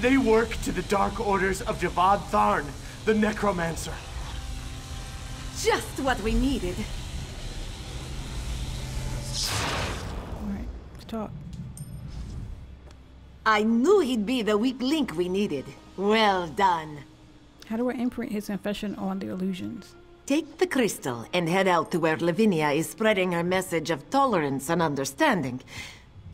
They work to the dark orders of Javad Tharn, the necromancer. Just what we needed. All right, let's talk. I knew he'd be the weak link we needed. Well done. How do I imprint his confession on the illusions? Take the crystal and head out to where Lavinia is spreading her message of tolerance and understanding.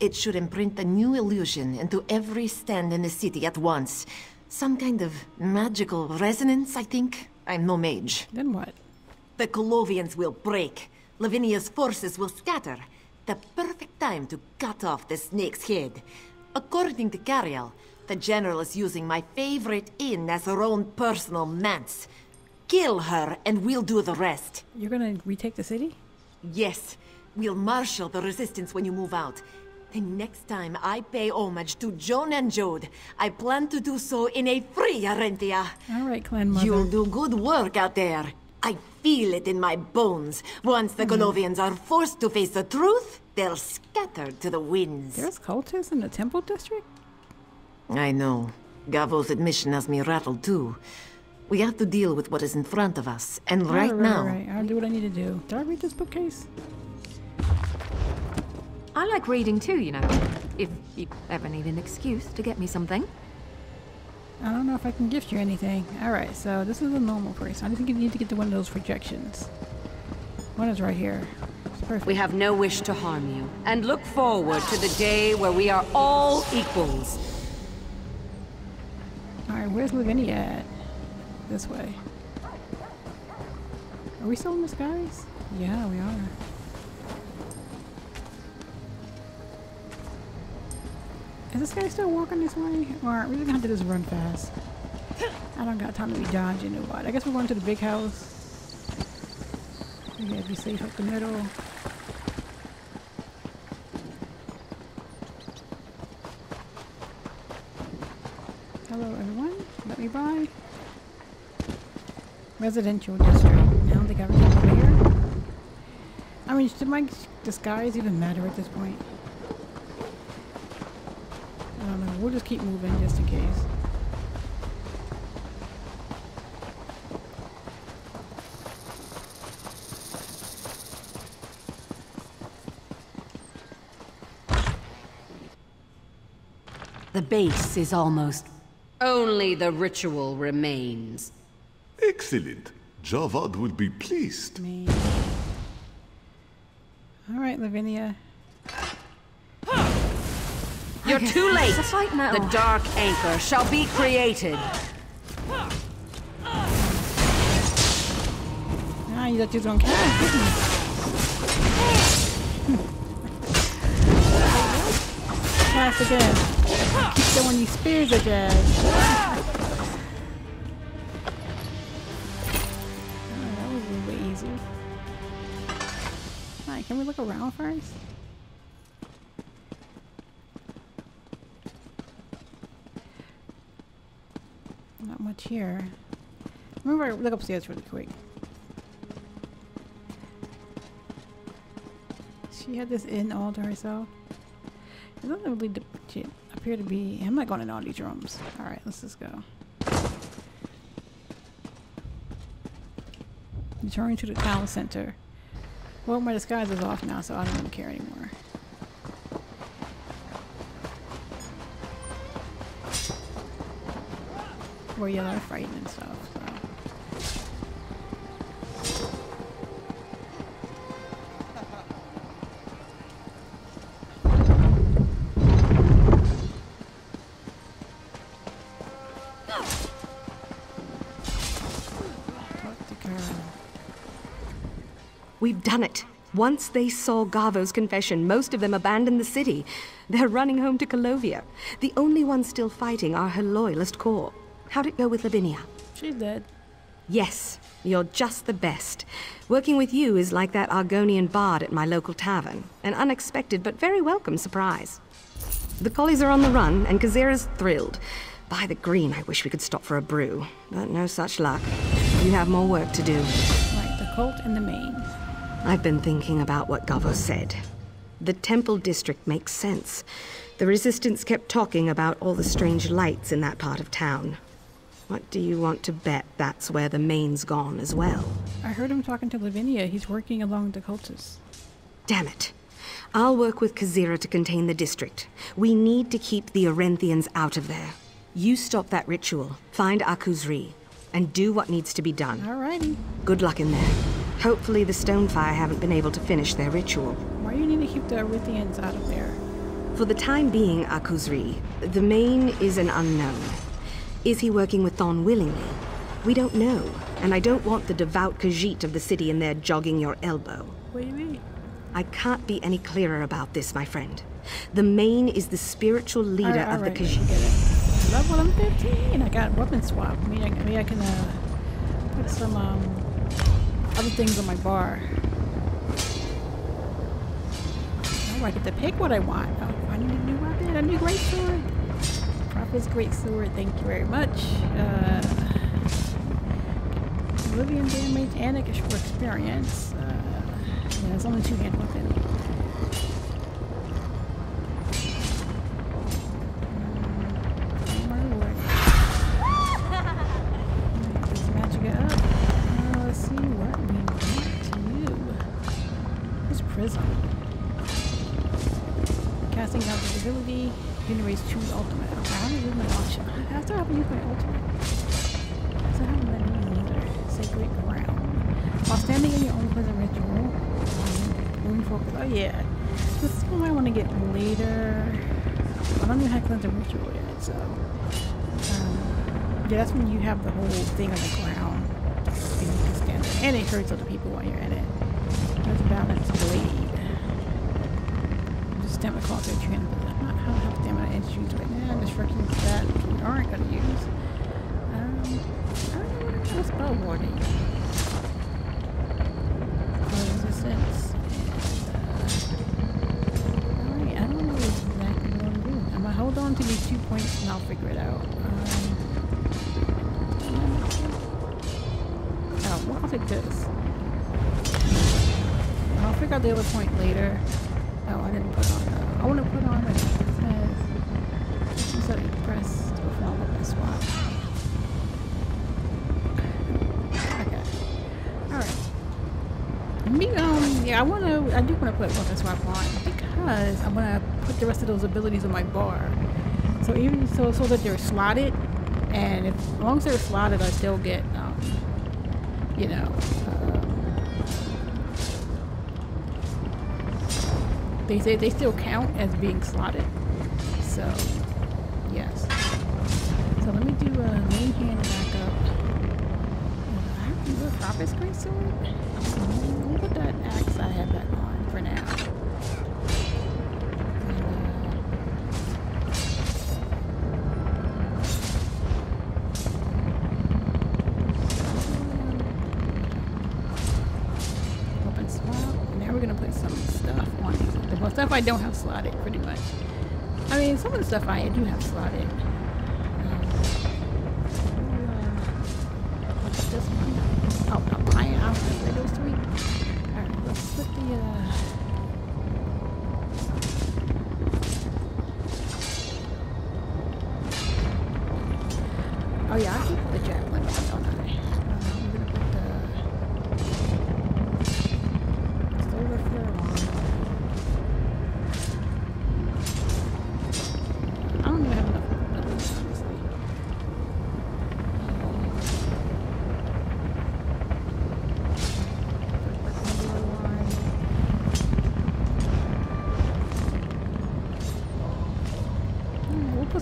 It should imprint a new illusion into every stand in the city at once. Some kind of magical resonance, I think. I'm no mage. Then what? The Colovians will break. Lavinia's forces will scatter. The perfect time to cut off the snake's head. According to Cariel, the general is using my favorite inn as her own personal manse. Kill her and we'll do the rest. You're gonna retake the city? Yes. We'll marshal the resistance when you move out. And next time I pay homage to Jone and Jode, I plan to do so in a free Arenthia. All right, Clan Mother. You'll do good work out there. I feel it in my bones. Once the Colovians are forced to face the truth, they'll scatter to the winds. There's cultists in the temple district? I know. Gavo's admission has me rattled too. We have to deal with what is in front of us, and right now... I'll do what I need to do. Did I read this bookcase? I like reading too, you know, if you ever need an excuse to get me something. I don't know if I can gift you anything. Alright, so this is a normal place. I think you need to get to one of those projections. One is right here. It's perfect. We have no wish to harm you, and look forward to the day where we are all equals. Alright, where's Lavinia at? This way. Are we still in the skies? Yeah, we are. Is this guy still walking this way? Or we're gonna have to just run fast. I don't got time to be dodging nobody. I guess we're going to the big house. We gotta be safe up the middle. Hello everyone. Let me by. Residential district. I don't think I've ever been over here. I mean, should my disguise even matter at this point? I don't know. We'll just keep moving just in case. The base is almost... Only the ritual remains. Excellent. Javad will be pleased. Maybe. All right, Lavinia. You're too late. It's a fight now. The dark anchor shall be created. Ah, you thought you don't care. Pass again. Keep throwing these spears again. Oh, that was a little bit easier. Alright, can we look around first? Not much here. Remember, look upstairs really quick. She had this inn all to herself. It doesn't really appear to be. I'm not going in all these rooms. Alright, let's just go. Returning to the town center. Well, my disguise is off now, so I don't even care anymore. Where y'all are fighting and stuff, so. We've done it. Once they saw Gavo's confession, most of them abandoned the city. They're running home to Colovia. The only ones still fighting are her loyalist corps. How'd it go with Lavinia? She's dead. Yes, you're just the best. Working with you is like that Argonian bard at my local tavern. An unexpected but very welcome surprise. The collies are on the run and Kazirra's thrilled. By the green, I wish we could stop for a brew. But no such luck. You have more work to do. Like the cult and the main. I've been thinking about what Gavo said. The temple district makes sense. The resistance kept talking about all the strange lights in that part of town. What do you want to bet that's where the main's gone as well? I heard him talking to Lavinia. He's working along the cultists. Damn it. I'll work with Kazirra to contain the district. We need to keep the Arenthians out of there. You stop that ritual, find Akuzri, and do what needs to be done. Alrighty. Good luck in there. Hopefully the Stonefire haven't been able to finish their ritual. Why do you need to keep the Arithians out of there? For the time being, Akuzri, the main is an unknown. Is he working with Thon willingly? We don't know, and I don't want the devout Khajiit of the city in there jogging your elbow. What do you mean? I can't be any clearer about this, my friend. The main is the spiritual leader of the Khajiit. Level I'm 15. I got weapon swap. Maybe I can put some other things on my bar. Oh, I get to pick what I want. Oh, I need a new weapon, a new great sword. Prophet's great sword, thank you very much. Oblivion damage and a short experience. Yeah, there's only two hand weapon. Generates two ultimate. Okay, I haven't used my ultimate. After I haven't used my ultimate. So I haven't let me either. Sacred ground. While standing in your own prison ritual, room focus. Oh yeah. This is one I want to get later. I don't even have cleanse the ritual yet, so. Yeah, that's when you have the whole thing on the ground. And you can stand there. And it hurts other people while you're in it. There's a balance blade. Just stamp across your chin. I don't have stamina issues right now. Destructions that we aren't going to use. I don't know what to do spell warding. Resistance. Alright, I don't know exactly what I'm doing. I'm going to hold on to these 2 points and I'll figure it out. Well, I'll take this. I'll figure out the other point later. Oh, I didn't put on that. I want to put on it. So press to follow this one. Okay. Alright. Yeah, I do want to put weapon swap on because I want to put the rest of those abilities on my bar. So even so that they're slotted, and if, as long as they're slotted, I still get you know, they still count as being slotted. So, yes. So let me do a main hand back up. I have to do a Prophet's Greatsword. I'm going to put that axe I have back on for now. Stuff I don't have slotted, pretty much. I mean, some of the stuff I do have slotted. What's this one? Oh, I'm buying out those three. Alright, let's put the, Oh yeah, I keep the javelin on, don't I? I'm gonna put the... Solar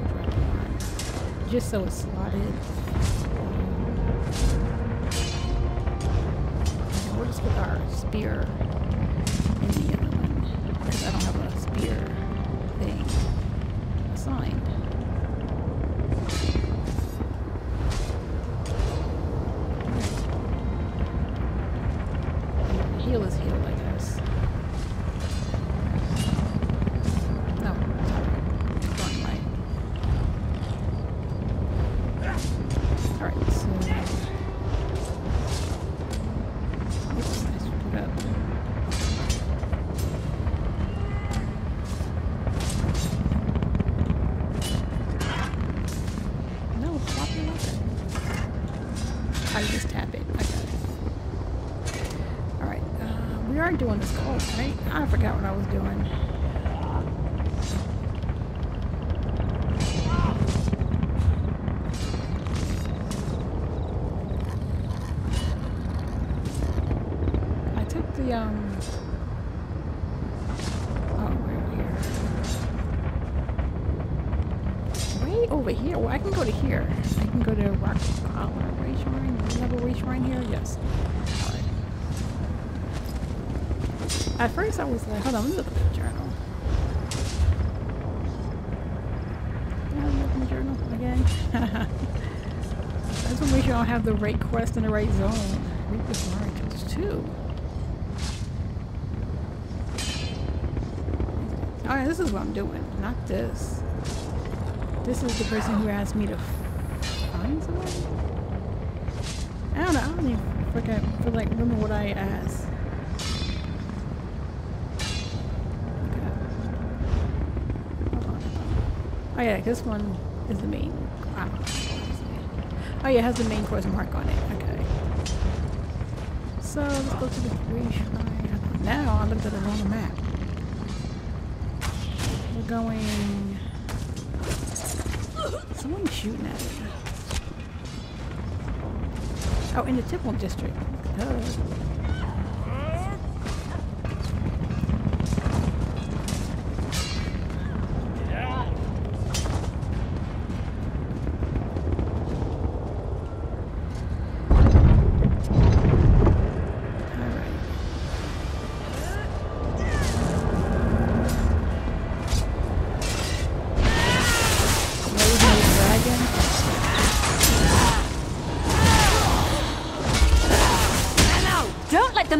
flare on. Just so it's slotted. And we'll just put our spear in the other one because I don't have a spear thing assigned. Right. Heal is healed, I guess. At first I was like, hold on, let me look at the journal. Can I look at the journal again? I just want to make sure I have the right quest in the right zone. Reaper's March, there's two. Alright, this is what I'm doing, not this. This is the person who asked me to find somebody? I don't even forget, like, remember what I asked. Oh yeah, this one is the main. Oh yeah, it has the main course mark on it. Okay. So let's go to the free shrine. Now I looked at the wrong map. We're going. Someone's shooting at me. Oh, in the Temple District. Duh.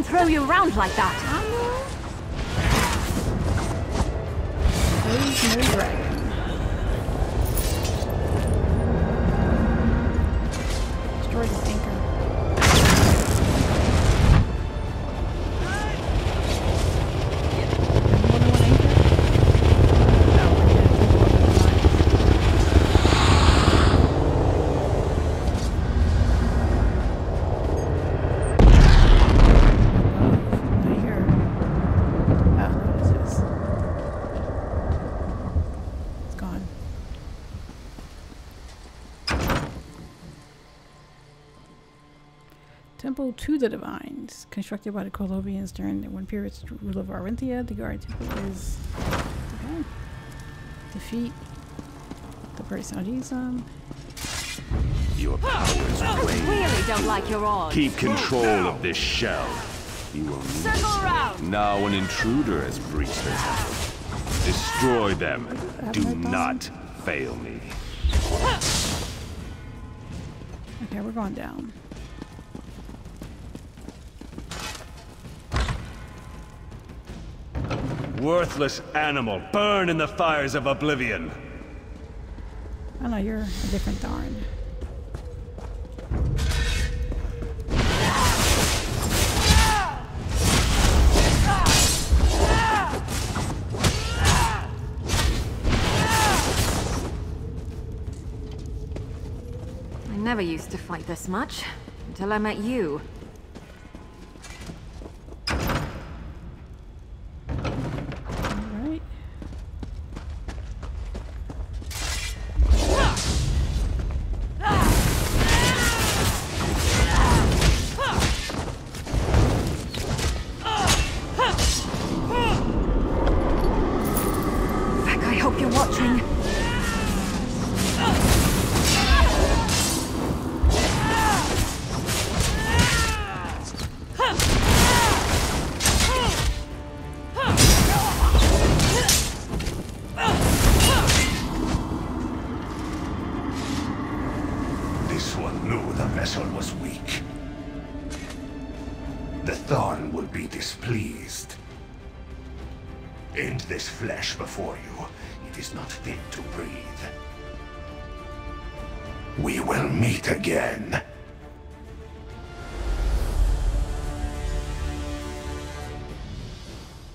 Throw you around like that. There's no dragon. Destroy the anchor. More than one to the Divines, constructed by the Colovians during the one period's rule of Arenthia. The guard temple is them. Defeat the person who needs them. Your power is great. Really don't like your odds. Keep control of this shell. You will need. Now an intruder has breached the temple. Destroy them. Do not fail me. Okay, we're going down. Worthless animal, burn in the fires of Oblivion. I know you're a different Tharn. I never used to fight this much until I met you.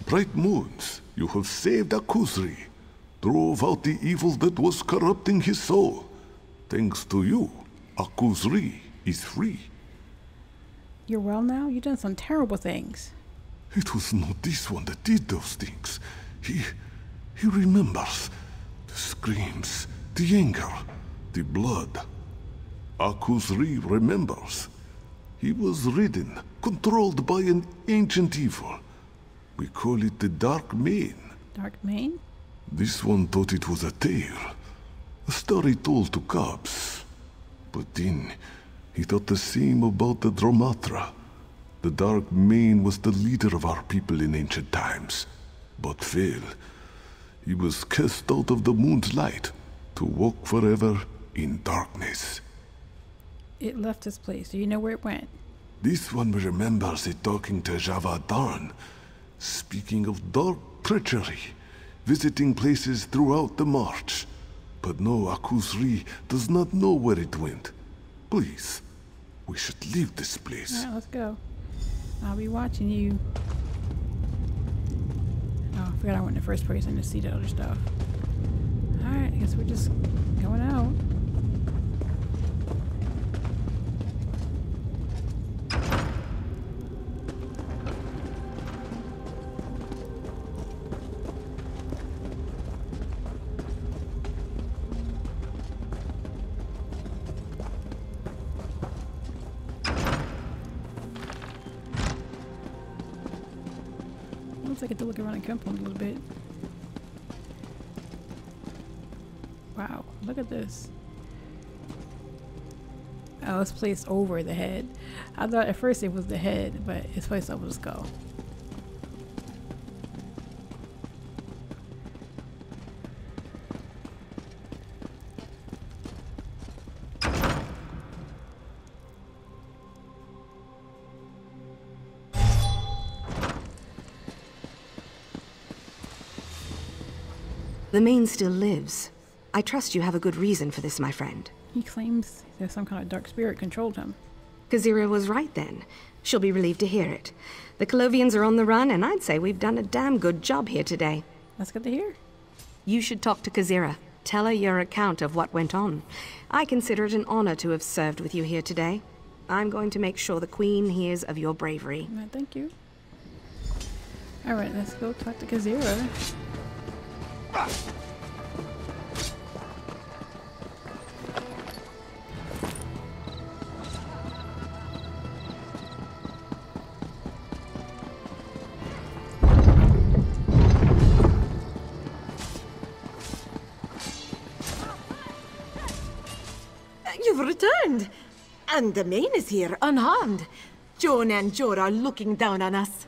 Bright moons, you have saved Akuzri, drove out the evil that was corrupting his soul. Thanks to you, Akuzri is free. You're well now? You've done some terrible things. It was not this one that did those things. He remembers. The screams, the anger, the blood. Akuzri remembers. He was ridden, controlled by an ancient evil. We call it the Dark Mane. Dark Mane? This one thought it was a tale, a story told to cubs. But then, he thought the same about the Dro-m'Athra. The Dark Mane was the leader of our people in ancient times, but fell. He was cast out of the moon's light to walk forever in darkness. It left its place. Do you know where it went? This one remembers it talking to Javad Tharn. Speaking of dark treachery, visiting places throughout the march. But no, Akuzri does not know where it went. Please, we should leave this place. All right, let's go. I'll be watching you. Oh, I forgot I went in the first person to see the other stuff. All right, I guess we're just going out. I get to look around the compound a little bit. Wow, look at this. Oh, it's placed over the head. I thought at first it was the head, but it's placed over the skull. The Mane still lives. I trust you have a good reason for this, my friend. He claims there's some kind of dark spirit controlled him. Kazirra was right then. She'll be relieved to hear it. The Colovians are on the run, and I'd say we've done a damn good job here today. That's good to hear. You should talk to Kazirra. Tell her your account of what went on. I consider it an honor to have served with you here today. I'm going to make sure the Queen hears of your bravery. Well, thank you. All right, let's go talk to Kazirra. returned. And the main is here, unharmed. Jone and Jod are looking down on us.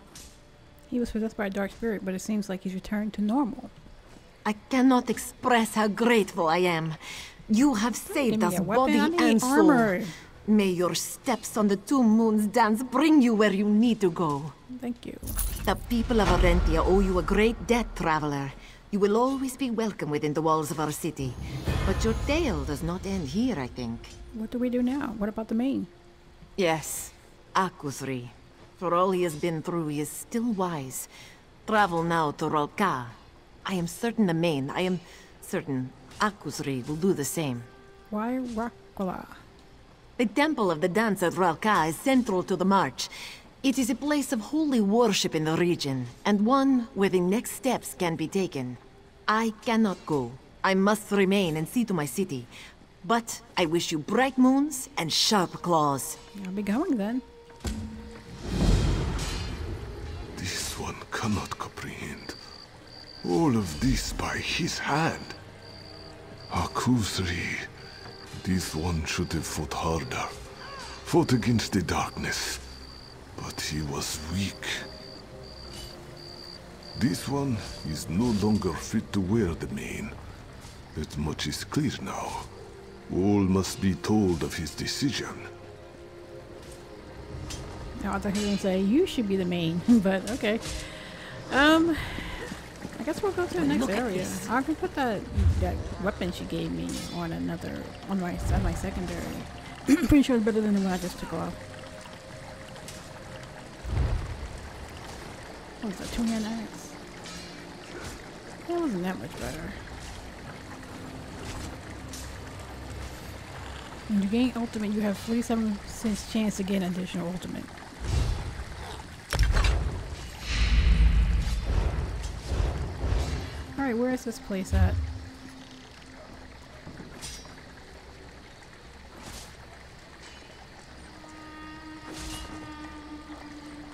He was possessed by a dark spirit, but it seems like he's returned to normal. I cannot express how grateful I am. You have saved us body and soul. May your steps on the Two Moons dance bring you where you need to go. Thank you. The people of Arenthia owe you a great debt, traveler. You will always be welcome within the walls of our city. But your tale does not end here, I think. What do we do now? What about the main? Yes, Akuzri. For all he has been through, he is still wise. Travel now to Rawl'kha. I am certain the main, I am certain Akuzri will do the same. Why Rawl'kha? The Temple of the Dance at Rawl'kha is central to the march. It is a place of holy worship in the region, and one where the next steps can be taken. I cannot go. I must remain and see to my city. But I wish you bright moons and sharp claws. I'll be going then. This one cannot comprehend. All of this by his hand. Akuzri. This one should have fought harder, fought against the darkness, but he was weak. This one is no longer fit to wear the mane. That much is clear now. All must be told of his decision. Now I thought he was going to say, you should be the mane, but okay. I guess we'll go to the next area. I can put that weapon she gave me on another, on my secondary. Pretty sure it's better than the one I just took off. Oh, it's a two-hand axe. That wasn't that much better. When you gain ultimate, you have 47% chance to gain additional ultimate. Alright, where is this place at?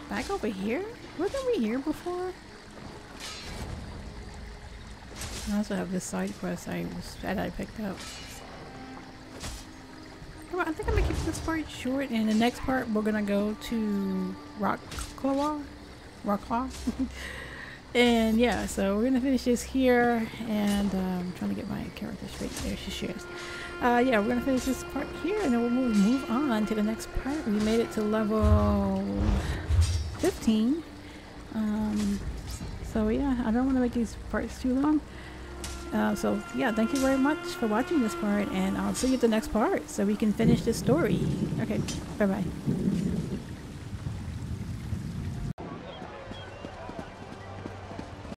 Back over here? Wasn't we here before? I also have this side quest that I picked up. Well, I think I'm gonna keep this part short, and the next part we're gonna go to Rawl'kha? Rawl'kha? And yeah, so we're gonna finish this here, and I'm trying to get my character straight. There she shares. Yeah, we're gonna finish this part here, and then we'll move on to the next part. We made it to level 15. So yeah, I don't want to make these parts too long. So yeah, thank you very much for watching this part, and I'll see you at the next part so we can finish this story. Okay, bye bye.